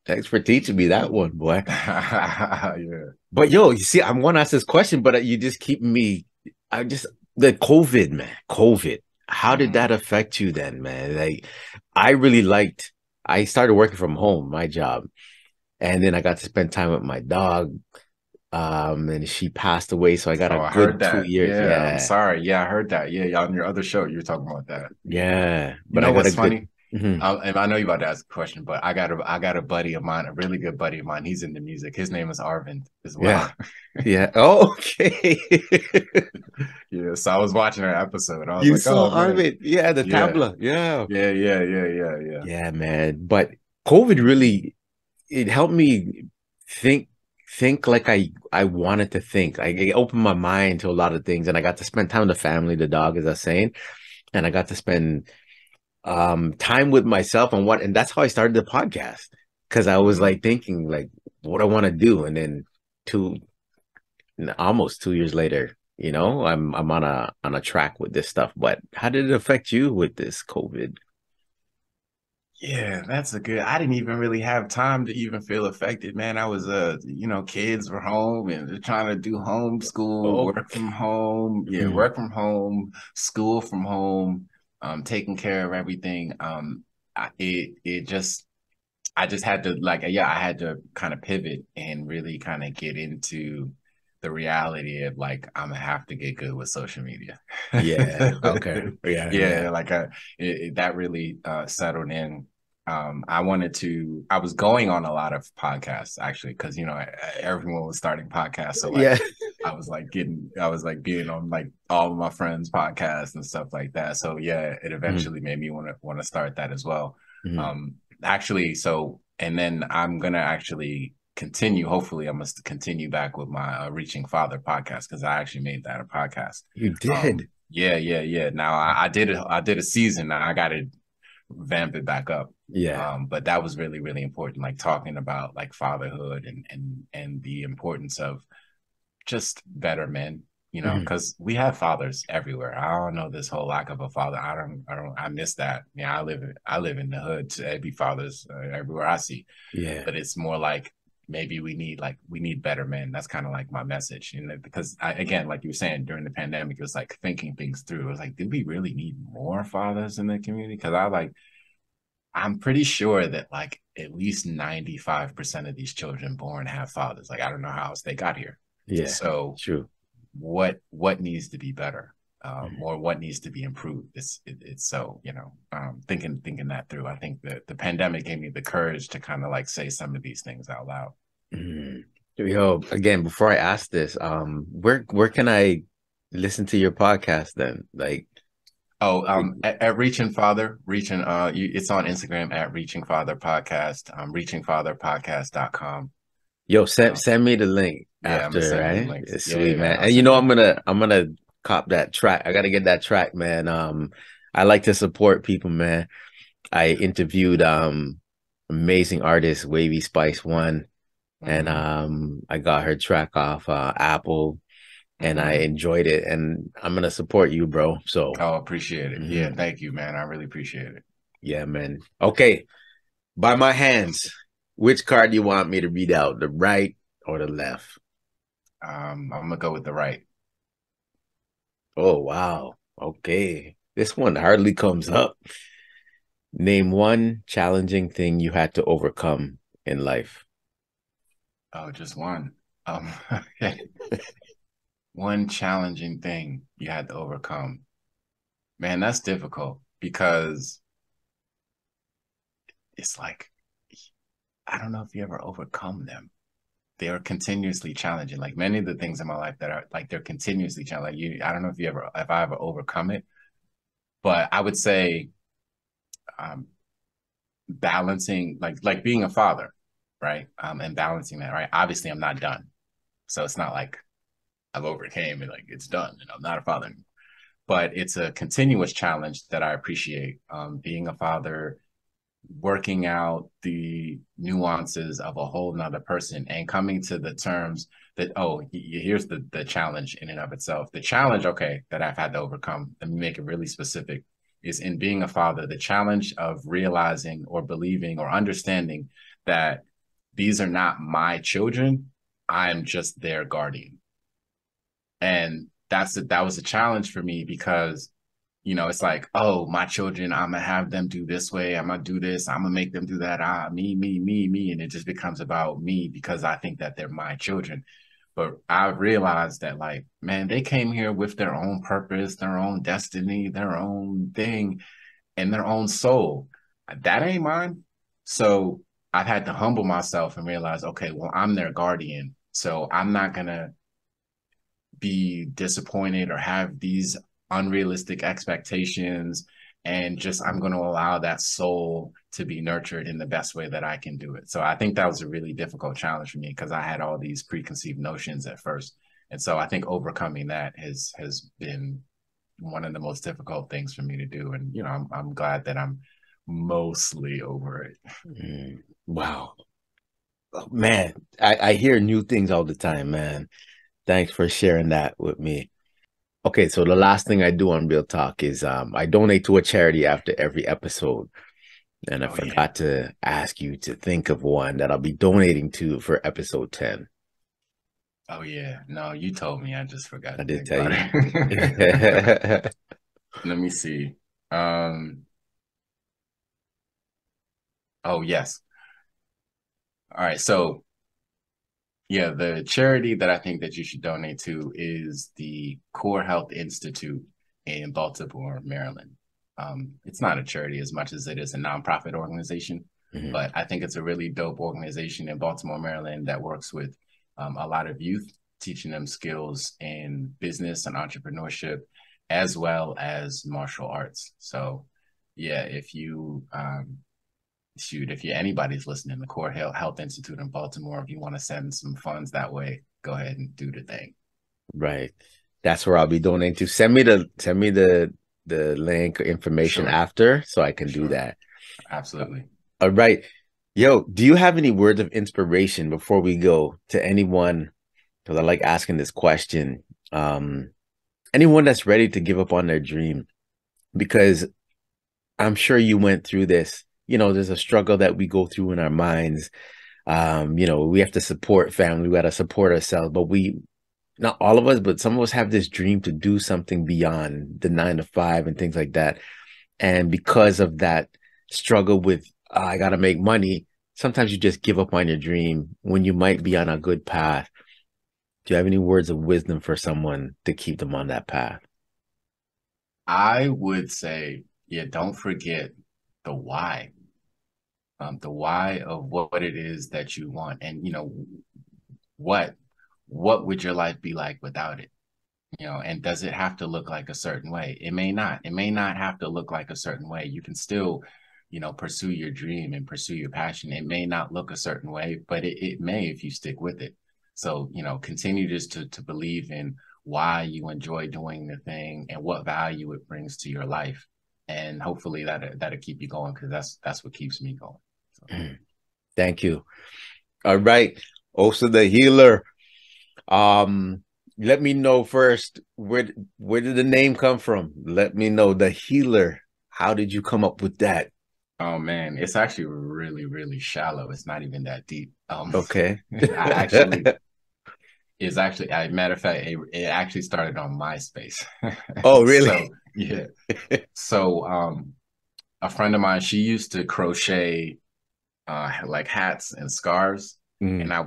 thanks for teaching me that one, boy. Yeah. But yo, you see, I want to ask this question, but you just keep me. The COVID, man, COVID. How did that affect you then, man? Like, I started working from home, my job. And then I got to spend time with my dog. And she passed away. So I got a good 2 years. Yeah. I'm sorry. Yeah, I heard that. Yeah. On your other show, you were talking about that. Yeah. But you know what's funny? And I know you're about to ask a question, but I got a buddy of mine, a really good buddy of mine. He's into music. His name is Arvind as well. Yeah. Yeah. Oh, okay. Yeah. So I was watching her episode. I was like, saw Arvind. Yeah, the tabla. Yeah. Yeah. Yeah, man. But COVID really, it helped me think like I wanted to think. It opened my mind to a lot of things, and I got to spend time with the family, the dog, as I was saying, and I got to spend time with myself and that's how I started the podcast, because I was like thinking like what I want to do. And then almost 2 years later, you know, I'm on a track with this stuff. But how did it affect you with this COVID? Yeah, that's a good, I didn't even really have time to even feel affected, man. I was, you know, kids were home and they're trying to do homeschool, work from home. Yeah. Work from home, school from home. Taking care of everything. I just had to I had to kind of pivot and really kind of get into the reality of like, I'm gonna have to get good with social media. Yeah. Okay. Yeah. Like that really settled in. I was going on a lot of podcasts actually, because you know everyone was starting podcasts. So like, I was like being on like all of my friends' podcasts and stuff like that. So yeah, it eventually made me want to start that as well. And then I'm going to actually continue. Hopefully I must continue back with my Reaching Father podcast, because I actually made that a podcast. You did? Yeah. Now I did a season. I got to vamp it back up. Yeah. But that was really, really important. Like talking about like fatherhood and the importance of just better men, you know, because we have fathers everywhere. I don't know, this whole lack of a father. I miss that. Yeah. I live in the hood. So it'd be fathers everywhere I see. Yeah. But it's more like, maybe we need better men. That's kind of like my message, you know, because again, like you were saying, during the pandemic, it was like thinking things through. It was like, did we really need more fathers in the community? Because I'm pretty sure that like at least 95% of these children born have fathers. Like, I don't know how else they got here. Yeah. So true. What needs to be better, or what needs to be improved? It's so, you know, thinking that through. I think that the pandemic gave me the courage to kind of like say some of these things out loud. Yo, again, before I ask this, where can I listen to your podcast then? Like, at Reaching Father, it's on Instagram at Reaching Father Podcast, reachingfatherpodcast.com. Yo, send me the link. Yeah, after, right? It's sweet, man. And you know, I'm gonna cop that track. I gotta get that track, man. I like to support people, man. I interviewed amazing artist Wavy Spice One, and I got her track off Apple, and I enjoyed it. And I'm gonna support you, bro. So I appreciate it. Yeah, thank you, man. I really appreciate it. Yeah, man. Okay, by my hands, which card do you want me to read out? The right or the left? I'm gonna go with the right. Oh wow. Okay. This one hardly comes up. Name one challenging thing you had to overcome in life. Oh, just one. Okay. One challenging thing you had to overcome. Man, that's difficult, because it's like, I don't know if you ever overcome them. They are continuously challenging. Like many of the things in my life that are like, they're continuously challenging. Like I don't know if I ever overcome it, but I would say, balancing, like being a father, right? And balancing that, right? Obviously I'm not done. So it's not like I've overcame and like, it's done and I'm not a father anymore. But it's a continuous challenge that I appreciate. Being a father, working out the nuances of a whole nother person and coming to the terms that, oh, here's the challenge in and of itself. The challenge, okay, that I've had to overcome, let me make it really specific, is in being a father, the challenge of realizing or believing or understanding that these are not my children, I'm just their guardian. And that was a challenge for me, because you know, it's like, oh, my children, I'm going to have them do this way. I'm going to do this. I'm going to make them do that. Me. And it just becomes about me, because I think that they're my children. But I realized that, like, man, they came here with their own purpose, their own destiny, their own thing, and their own soul. That ain't mine. So I've had to humble myself and realize, okay, well, I'm their guardian. So I'm not going to be disappointed or have these unrealistic expectations, and just I'm going to allow that soul to be nurtured in the best way that I can do it. So I think that was a really difficult challenge for me, because I had all these preconceived notions at first, and so I think overcoming that has been one of the most difficult things for me to do. And you know, I'm glad that I'm mostly over it. Wow, oh, man, I hear new things all the time, man. Thanks for sharing that with me. Okay, so the last thing I do on Real Talk is I donate to a charity after every episode. And I forgot to ask you to think of one that I'll be donating to for episode 10. Oh, yeah. No, you told me. I just forgot. I did tell you. Let me see. Oh, yes. All right, so, yeah, the charity that I think that you should donate to is the Core Health Institute in Baltimore, Maryland. It's not a charity as much as it is a nonprofit organization, but I think it's a really dope organization in Baltimore, Maryland, that works with a lot of youth teaching them skills in business and entrepreneurship, as well as martial arts. So yeah, if you, if you're anybody's listening, the Core Health Institute in Baltimore, if you want to send some funds that way, go ahead and do the thing. Right. That's where I'll be donating to. Send me the link information after, so I can do that. Absolutely. All right. Yo, do you have any words of inspiration before we go to anyone? Because I like asking this question. Anyone that's ready to give up on their dream, because I'm sure you went through this. You know, there's a struggle that we go through in our minds. You know, we have to support family. We got to support ourselves, but we, not all of us, but some of us have this dream to do something beyond the 9 to 5 and things like that. And because of that struggle with, I got to make money, sometimes you just give up on your dream when you might be on a good path. Do you have any words of wisdom for someone to keep them on that path? I would say, yeah, don't forget the why. The why of what it is that you want. And, you know, what would your life be like without it? You know, and does it have to look like a certain way? It may not. It may not have to look like a certain way. You can still, you know, pursue your dream and pursue your passion. It may not look a certain way, but it may if you stick with it. So, you know, continue just to believe in why you enjoy doing the thing and what value it brings to your life. And hopefully that'll keep you going, because that's what keeps me going. So. Thank you. All right. Osa the Healer. Let me know first, where did the name come from? Let me know, the Healer. How did you come up with that? Oh man, it's actually really, really shallow. It's not even that deep. Okay. As a matter of fact, it actually started on MySpace. Oh, really? So, yeah. So, a friend of mine, she used to crochet, like hats and scarves. And I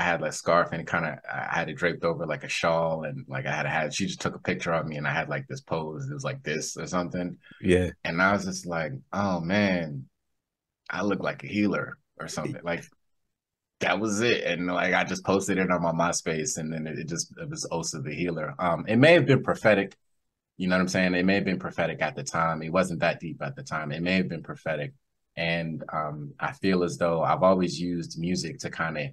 had like scarf and kind of I had it draped over like a shawl, and like I had a hat. She just took a picture of me and I had like this pose. It was like this or something. Yeah. And I was just like, oh man, I look like a healer or something. Like that was it. And like I just posted it on my MySpace, and then it was Osa the Healer. It may have been prophetic, you know what I'm saying? It may have been prophetic at the time. It wasn't that deep at the time. It may have been prophetic. And I feel as though I've always used music to kind of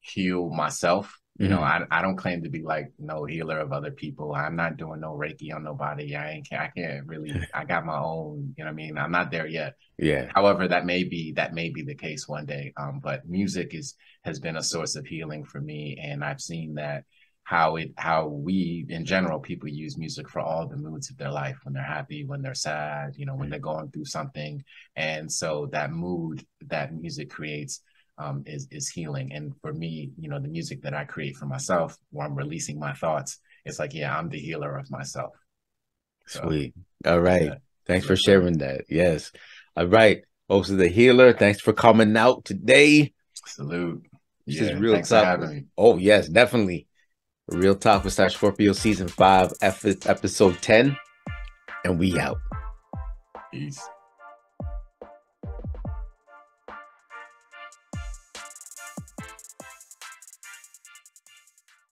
heal myself. You know, I don't claim to be like no healer of other people. I'm not doing no Reiki on nobody. I can't really. I got my own. You know what I mean? I'm not there yet. Yeah. However, that may be the case one day. But music has been a source of healing for me, and I've seen that how we in general people use music for all the moods of their life, when they're happy, when they're sad, you know, when they're going through something. And so that mood that music creates is healing. And for me, you know, the music that I create for myself, where I'm releasing my thoughts, it's like, yeah, I'm the healer of myself. So, sweet. All right. Yeah. Thanks for sharing that. Yes. All right. Osa the Healer, thanks for coming out today. Salute. This is Real Talk. Oh yes, definitely. Real Talk with Slash Scorpio, Season 5, episode 10, and we out. Peace.